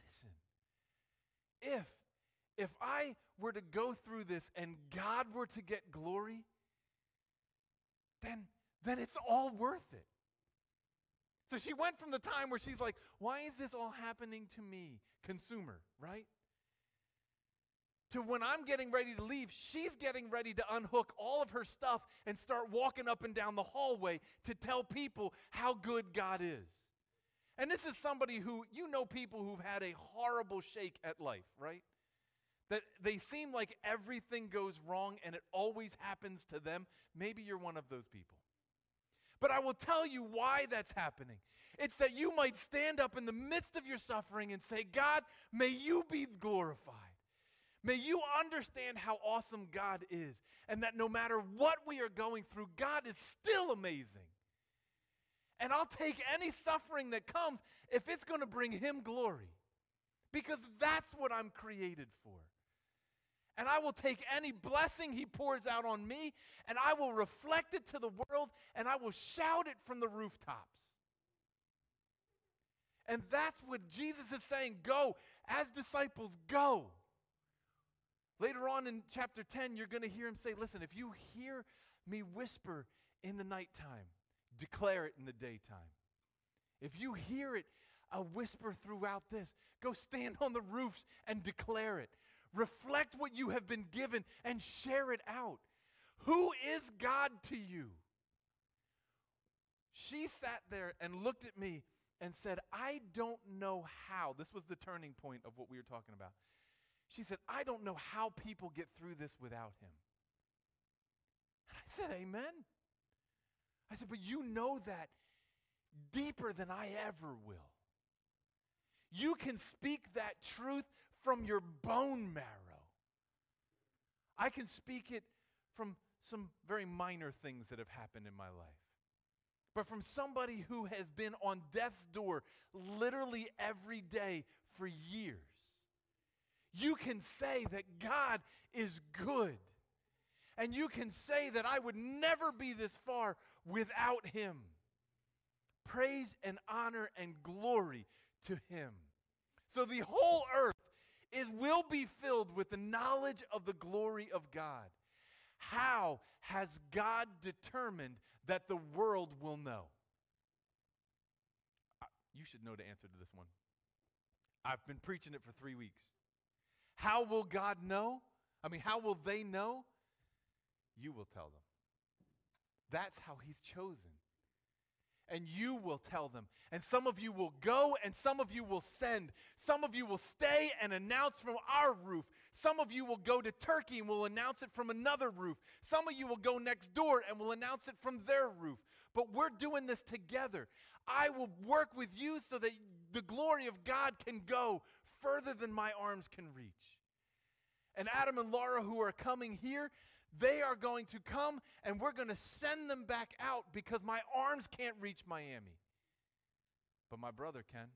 listen, if I were to go through this and God were to get glory, then it's all worth it. So she went from the time where she's like, why is this all happening to me, consumer, right? To when I'm getting ready to leave, she's getting ready to unhook all of her stuff and start walking up and down the hallway to tell people how good God is. And this is somebody who, people who've had a horrible shake at life, right? That they seem like everything goes wrong and it always happens to them. Maybe you're one of those people. But I will tell you why that's happening. It's that you might stand up in the midst of your suffering and say, God, may you be glorified. May you understand how awesome God is and that no matter what we are going through, God is still amazing. And I'll take any suffering that comes if it's going to bring him glory because that's what I'm created for. And I will take any blessing he pours out on me, and I will reflect it to the world, and I will shout it from the rooftops. And that's what Jesus is saying, go, as disciples, go. Later on in chapter 10, you're going to hear him say, listen, if you hear me whisper in the nighttime, declare it in the daytime. If you hear it, a whisper throughout this, go stand on the roofs and declare it. Reflect what you have been given and share it out. Who is God to you? She sat there and looked at me and said, I don't know how. This was the turning point of what we were talking about. She said, I don't know how people get through this without him. And I said, amen. I said, but you know that deeper than I ever will. You can speak that truth from your bone marrow. I can speak it from some very minor things that have happened in my life. But from somebody who has been on death's door literally every day for years, you can say that God is good. And you can say that I would never be this far without him. Praise and honor and glory to him. So the whole earth will be filled with the knowledge of the glory of God. How has God determined that the world will know? You should know the answer to this one. I've been preaching it for 3 weeks. How will God know? How will they know? You will tell them. That's how he's chosen. And you will tell them. And some of you will go and some of you will send. Some of you will stay and announce from our roof. Some of you will go to Turkey and will announce it from another roof. Some of you will go next door and will announce it from their roof. But we're doing this together. I will work with you so that the glory of God can go further than my arms can reach. And Adam and Laura who are coming here, they are going to come and we're going to send them back out because my arms can't reach Miami. But my brother can.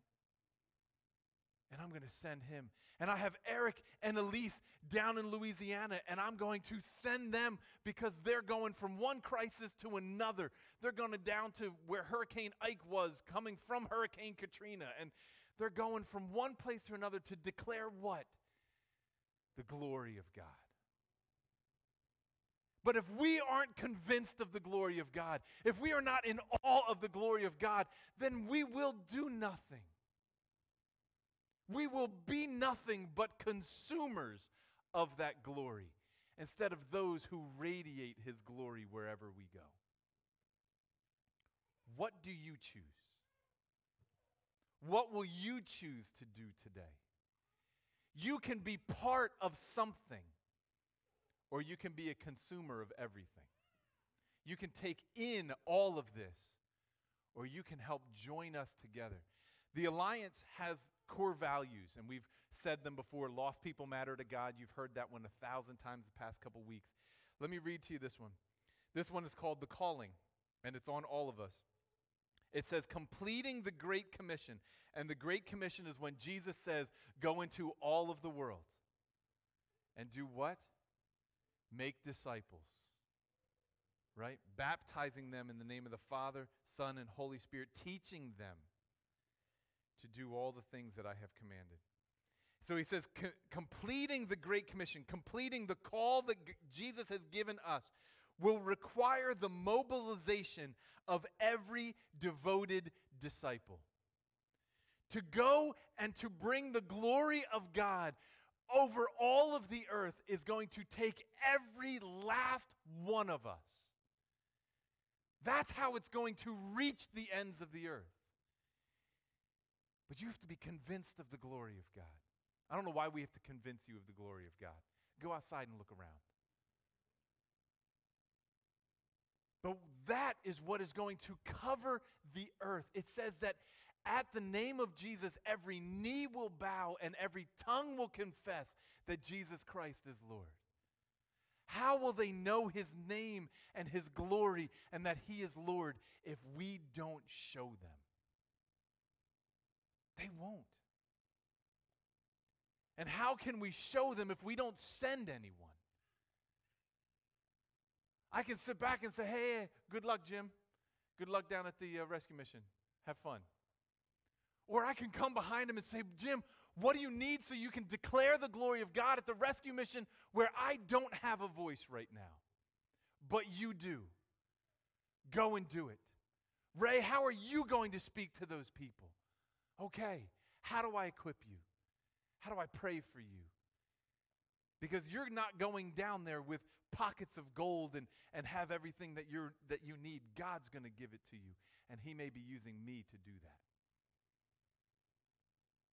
And I'm going to send him. And I have Eric and Elise down in Louisiana and I'm going to send them because they're going from one crisis to another. They're going down to where Hurricane Ike was coming from Hurricane Katrina. And they're going from one place to another to declare what? The glory of God. But if we aren't convinced of the glory of God, if we are not in awe of the glory of God, then we will do nothing. We will be nothing but consumers of that glory instead of those who radiate his glory wherever we go. What do you choose? What will you choose to do today? You can be part of something. Or you can be a consumer of everything. You can take in all of this, or you can help join us together. The Alliance has core values, and we've said them before. Lost people matter to God. You've heard that one 1,000 times the past couple weeks. Let me read to you this one. This one is called The Calling, and it's on all of us. It says, completing the Great Commission. And the Great Commission is when Jesus says, go into all of the world. And do what? Make disciples. Right? Baptizing them in the name of the Father, Son, and Holy Spirit, teaching them to do all the things that I have commanded. So he says, completing the Great Commission, completing the call that Jesus has given us, will require the mobilization of every devoted disciple. To go and to bring the glory of God over all of the earth is going to take every last one of us. That's how it's going to reach the ends of the earth. But you have to be convinced of the glory of God. I don't know why we have to convince you of the glory of God. Go outside and look around. But that is what is going to cover the earth. It says that at the name of Jesus, every knee will bow and every tongue will confess that Jesus Christ is Lord. How will they know his name and his glory and that he is Lord if we don't show them? They won't. And how can we show them if we don't send anyone? I can sit back and say, hey, good luck, Jim. Good luck down at the rescue mission. Have fun. Or I can come behind him and say, Jim, what do you need so you can declare the glory of God at the rescue mission where I don't have a voice right now? But you do. Go and do it. Ray, how are you going to speak to those people? Okay, how do I equip you? How do I pray for you? Because you're not going down there with pockets of gold and have everything that you need. God's going to give it to you, and he may be using me to do that.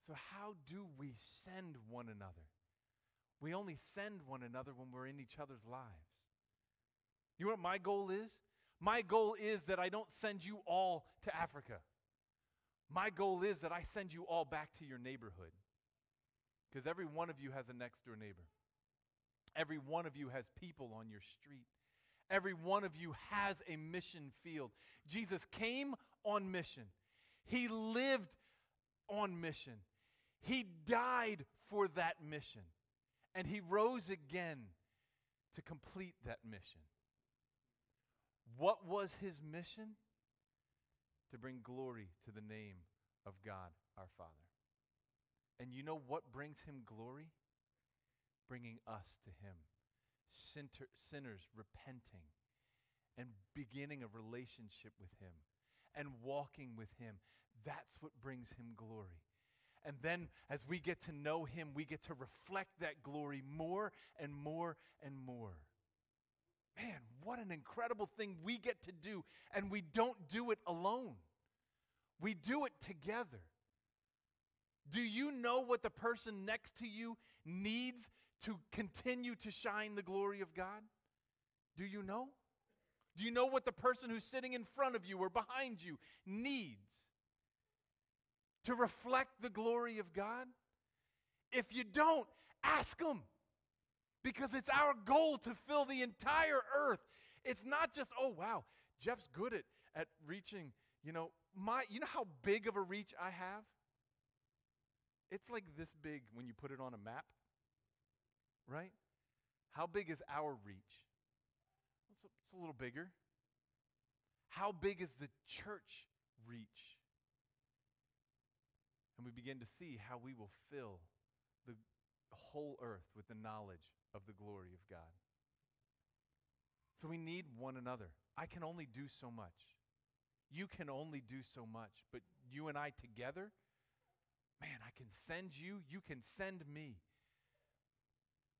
So how do we send one another? We only send one another when we're in each other's lives. You know what my goal is? My goal is that I don't send you all to Africa. My goal is that I send you all back to your neighborhood, because every one of you has a next-door neighbor. Every one of you has people on your street. Every one of you has a mission field. Jesus came on mission. He lived on mission. He died for that mission. And he rose again to complete that mission. What was his mission? To bring glory to the name of God our Father. And you know what brings him glory? Bringing us to him, sinners repenting and beginning a relationship with him and walking with him. That's what brings him glory. And then as we get to know him, we get to reflect that glory more and more and more. Man, what an incredible thing we get to do, and we don't do it alone. We do it together. Do you know what the person next to you needs to continue to shine the glory of God? Do you know? Do you know what the person who's sitting in front of you or behind you needs to reflect the glory of God? If you don't, ask them, because it's our goal to fill the entire earth. It's not just, oh, wow, Jeff's good at reaching, you know how big of a reach I have? It's like this big when you put it on a map, right? How big is our reach? It's a little bigger. How big is the church reach? And we begin to see how we will fill the whole earth with the knowledge of the glory of God. So we need one another. I can only do so much. You can only do so much, but you and I together, man, I can send you, you can send me.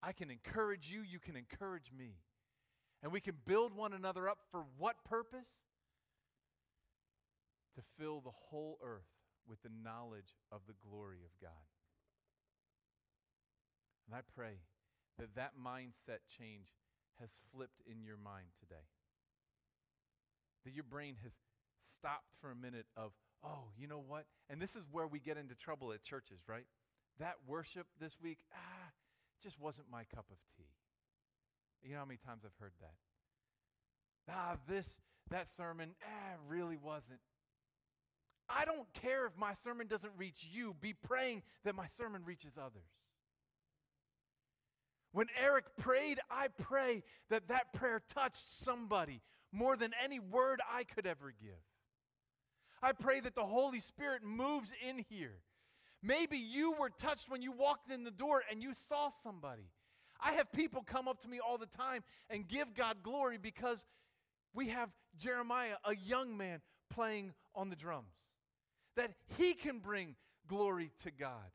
I can encourage you, you can encourage me. And we can build one another up for what purpose? To fill the whole earth with the knowledge of the glory of God. And I pray that that mindset change has flipped in your mind today. That your brain has stopped for a minute of, oh, you know what? And this is where we get into trouble at churches, right? That worship this week, just wasn't my cup of tea. You know how many times I've heard that? That sermon, really wasn't. I don't care if my sermon doesn't reach you. Be praying that my sermon reaches others. When Eric prayed, I pray that prayer touched somebody more than any word I could ever give. I pray that the Holy Spirit moves in here. Maybe you were touched when you walked in the door and you saw somebody. I have people come up to me all the time and give God glory because we have Jeremiah, a young man, playing on the drums. That he can bring glory to God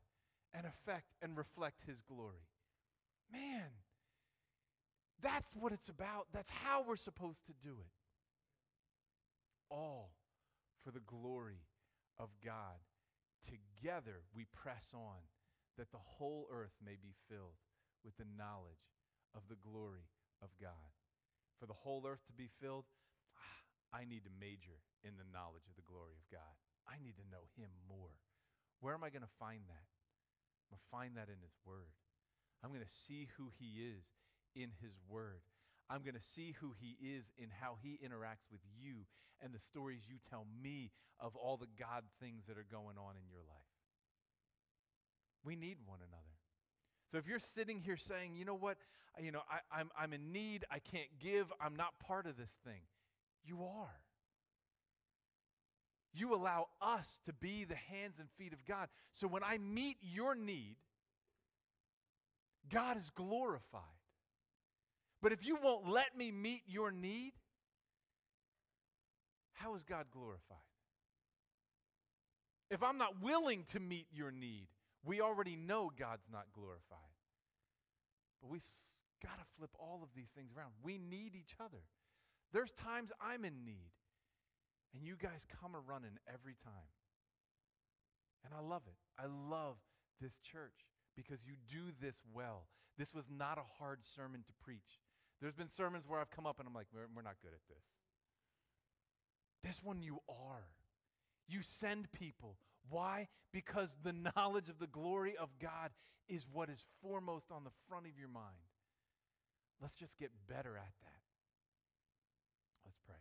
and affect and reflect His glory. Man, that's what it's about. That's how we're supposed to do it. All for the glory of God. Together we press on that the whole earth may be filled with the knowledge of the glory of God. For the whole earth to be filled, I need to major in the knowledge of the glory of God. I need to know Him more. Where am I going to find that? I'm going to find that in His Word. I'm going to see who He is in His Word. I'm going to see who He is in how He interacts with you and the stories you tell me of all the God things that are going on in your life. We need one another. So if you're sitting here saying, you know what, I'm in need, I can't give, I'm not part of this thing. You are. You allow us to be the hands and feet of God. So when I meet your need, God is glorified. But if you won't let me meet your need, how is God glorified? If I'm not willing to meet your need, we already know God's not glorified. But we've got to flip all of these things around. We need each other. There's times I'm in need, and you guys come a-running every time. And I love it. I love this church because you do this well. This was not a hard sermon to preach. There's been sermons where I've come up and I'm like, we're not good at this. This one you are. You send people. Why? Because the knowledge of the glory of God is what is foremost on the front of your mind. Let's just get better at that. Let's pray.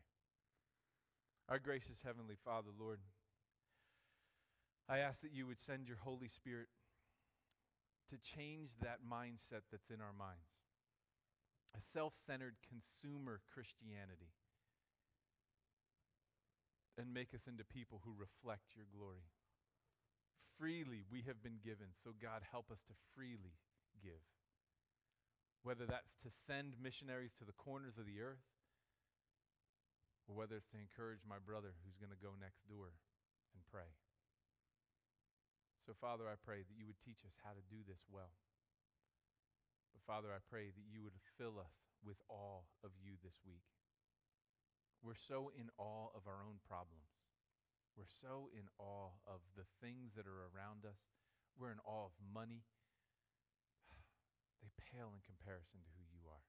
Our gracious Heavenly Father, Lord, I ask that you would send your Holy Spirit to change that mindset that's in our minds. A self-centered consumer Christianity. And make us into people who reflect your glory. Freely we have been given, so God, help us to freely give. Whether that's to send missionaries to the corners of the earth, or whether it's to encourage my brother who's going to go next door and pray. So, Father, I pray that you would teach us how to do this well. But, Father, I pray that you would fill us with awe of you this week. We're so in awe of our own problems. We're so in awe of the things that are around us. We're in awe of money. They pale in comparison to who you are.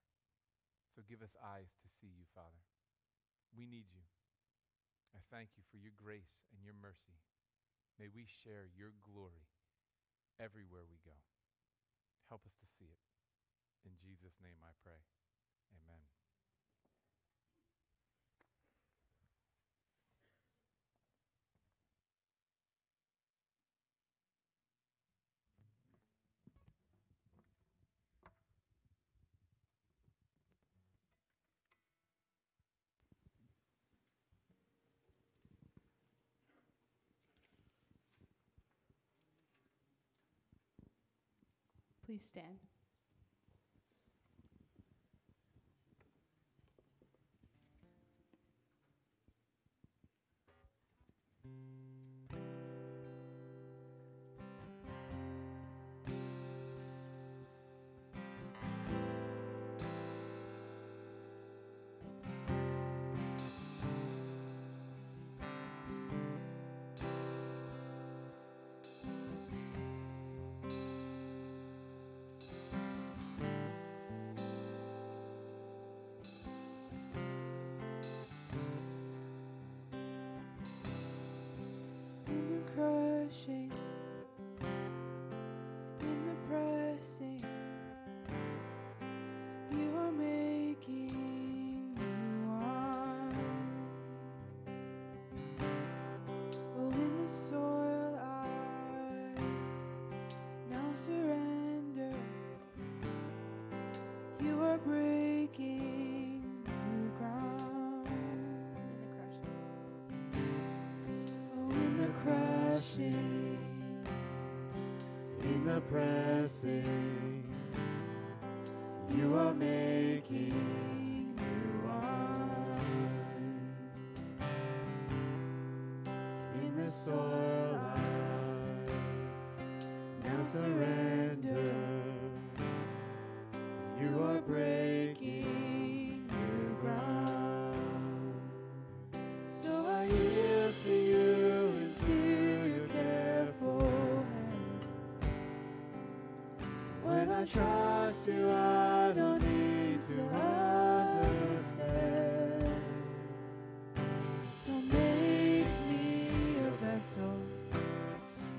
So give us eyes to see you, Father. We need you. I thank you for your grace and your mercy. May we share your glory everywhere we go. Help us to see it. In Jesus' name I pray. Amen. Please stand. You are making new wine. In the soil I now surrender. You are breaking new ground. So I yield to you and to your careful hand. When I trust you, I don't need to understand. So make me a vessel,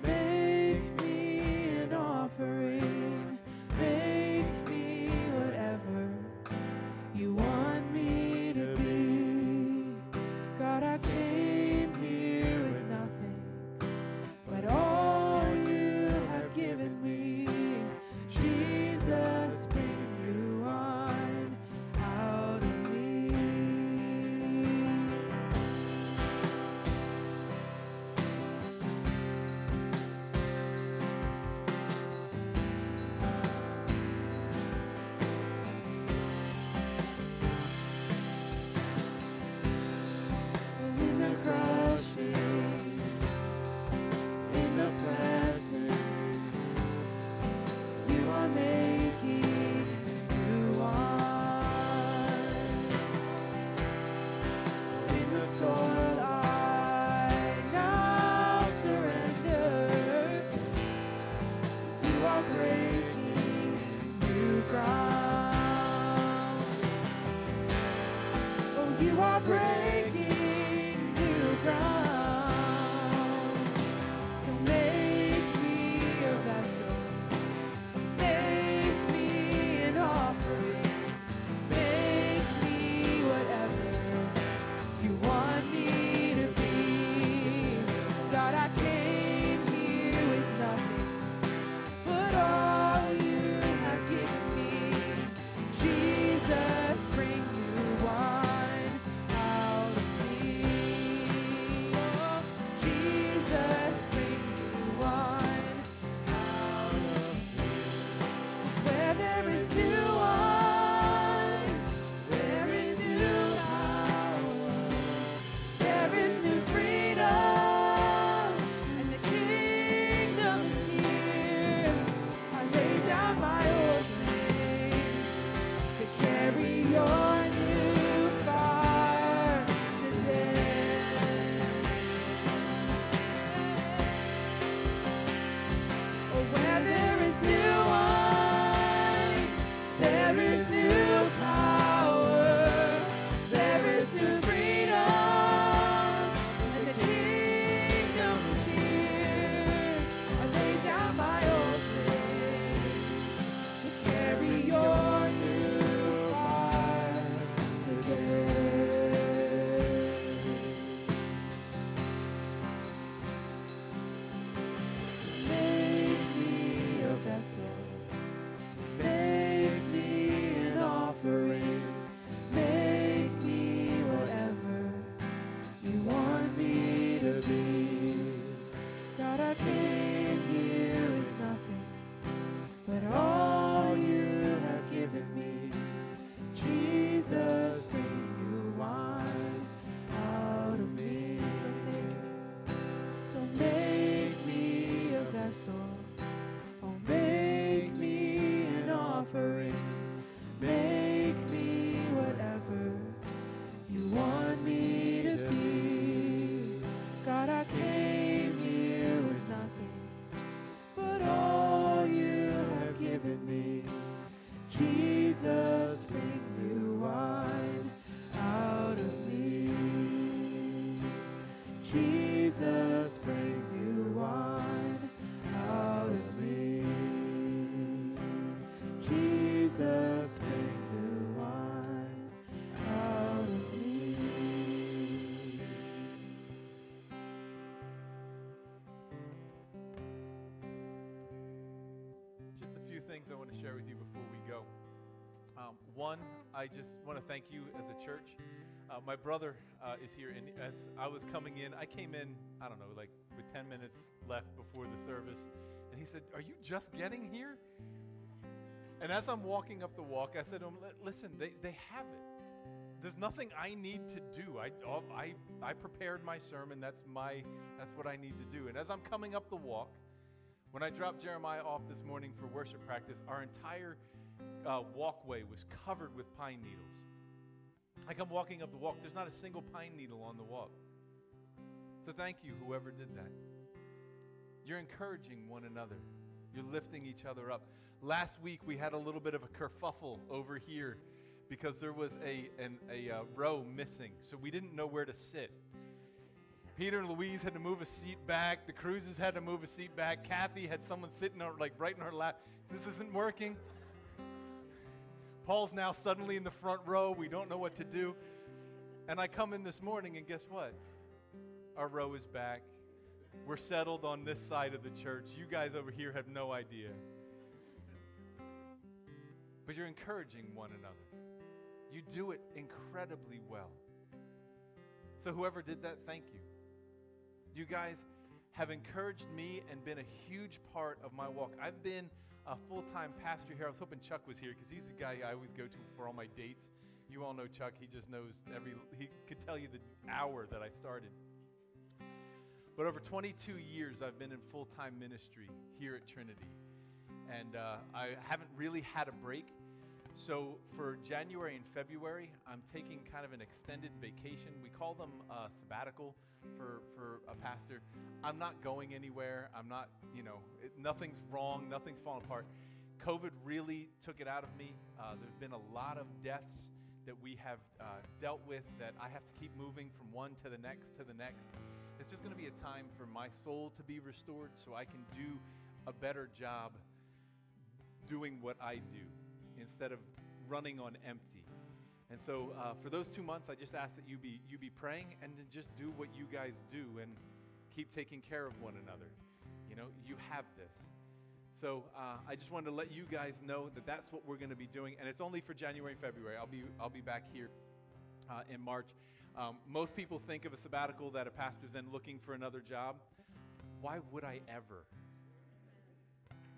make me an offering, make me whatever you want me to be. God, I came here with nothing, but all you have given me, Jesus, bring new wine out of me. In the crushing, in the pressing, you are making new wine. In the soil I now surrender. You are breaking new ground. Oh, you are breaking new ground. So make me a vessel, make me an offering, make me whatever you want me to be. God, I came here with nothing, but all you have given me. Jesus, bring new wine out of me. Oh, Jesus, bring new wine out of me. Where there is new wine, there is new power, there is new freedom, and the kingdom is here. I lay down my old things to carry your new fire today. Oh, where there is new wine, there is new power, there is new freedom, and the kingdom is here. I lay down my old things to carry your new fire today. Make me a vessel, make me an offering, make me whatever you want me to be. God, I came here with nothing, but all you have given me. Jesus, bring new wine out of me. So make me a vessel. Oh, make me an offering. Make me whatever you want me to be. God, I came here with nothing, but all you have given me. Jesus, bring new wine out of me. Jesus, bring new Jesus, make new wine out of me. Just a few things I want to share with you before we go. One, I just want to thank you as a church. My brother is here, and as I was coming in, I came in, I don't know, like with 10 minutes left before the service, and he said, "Are you just getting here?" And as I'm walking up the walk, I said to him, "Listen, they have it. There's nothing I need to do. I prepared my sermon. That's what I need to do." And as I'm coming up the walk, when I dropped Jeremiah off this morning for worship practice, our entire walkway was covered with pine needles. I come walking up the walk. There's not a single pine needle on the walk. So thank you, whoever did that. You're encouraging one another. You're lifting each other up. Last week, we had a little bit of a kerfuffle over here because there was a row missing, so we didn't know where to sit. Peter and Louise had to move a seat back. The Cruises had to move a seat back. Kathy had someone sitting like right in her lap. This isn't working. Paul's now suddenly in the front row. We don't know what to do. And I come in this morning, and guess what? Our row is back. We're settled on this side of the church. You guys over here have no idea. But you're encouraging one another. You do it incredibly well. So whoever did that, thank you. You guys have encouraged me and been a huge part of my walk. I've been a full-time pastor here. I was hoping Chuck was here because he's the guy I always go to for all my dates. You all know Chuck. He just knows he could tell you the hour that I started. But over 22 years, I've been in full-time ministry here at Trinity. And I haven't really had a break. So for January and February, I'm taking kind of an extended vacation. We call them sabbatical for a pastor. I'm not going anywhere. I'm not, nothing's wrong. Nothing's fallen apart. COVID really took it out of me. There's been a lot of deaths that we have dealt with that I have to keep moving from one to the next to the next. It's just going to be a time for my soul to be restored so I can do a better job doing what I do instead of running on empty. And so for those 2 months, I just ask that you be praying and then just do what you guys do and keep taking care of one another. You have this. So I just wanted to let you guys know that that's what we're going to be doing, and it's only for January and February. I'll be back here in March. Most people think of a sabbatical that a pastor's then looking for another job. Why would I ever?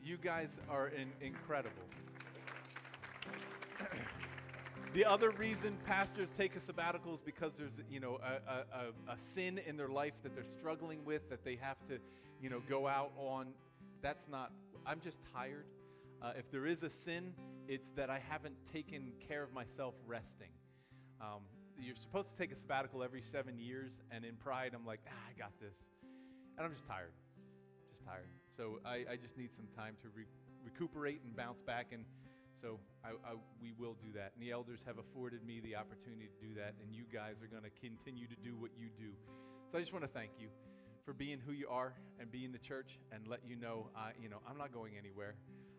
You guys are incredible. The other reason pastors take a sabbatical is because there's, a sin in their life that they're struggling with that they have to, go out on. That's not, I'm just tired. If there is a sin, it's that I haven't taken care of myself resting. You're supposed to take a sabbatical every 7 years, and in pride, I'm like, I got this. And I'm just tired. So I just need some time to recuperate and bounce back, and so we will do that. And the elders have afforded me the opportunity to do that, and you guys are going to continue to do what you do. So I just want to thank you for being who you are and being the church and let you know, I'm not going anywhere.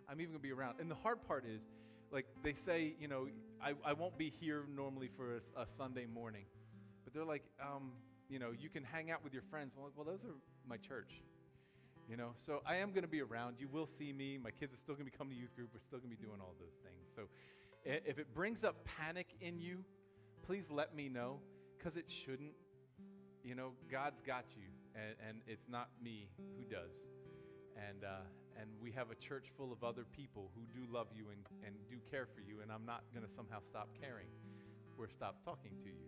I'm even going to be around. And the hard part is, like they say, I won't be here normally for a Sunday morning. But they're like, you can hang out with your friends. I'm like, well, those are my church. So I am going to be around. You will see me. My kids are still going to be coming to youth group. We're still going to be doing all those things. So if it brings up panic in you, please let me know, because it shouldn't. God's got you, and it's not me who does. And we have a church full of other people who do love you and do care for you, and I'm not going to somehow stop caring or stop talking to you.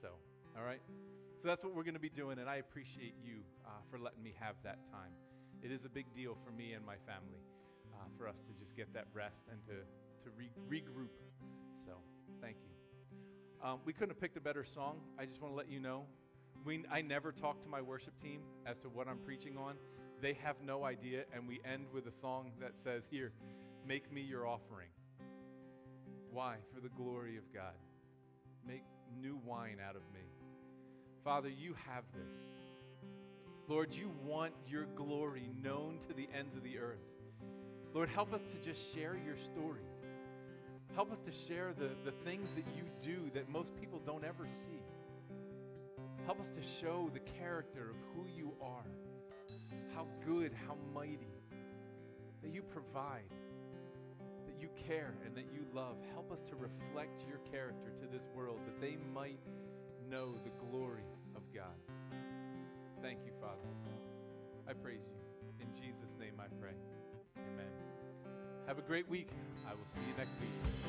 So, all right? So that's what we're going to be doing, and I appreciate you for letting me have that time. It is a big deal for me and my family, for us to just get that rest and to regroup. So thank you. We couldn't have picked a better song. I just want to let you know, I never talk to my worship team as to what I'm preaching on. They have no idea, and we end with a song that says, "Here, make me your offering." Why? For the glory of God. Make new wine out of me. Father, you have this. Lord, you want your glory known to the ends of the earth. Lord, help us to just share your stories. Help us to share the things that you do that most people don't ever see. Help us to show the character of who you are, how good, how mighty, that you provide, that you care, and that you love. Help us to reflect your character to this world, that they might know the glory of God. Thank you, Father. I praise you. In Jesus' name I pray. Amen. Have a great week. I will see you next week.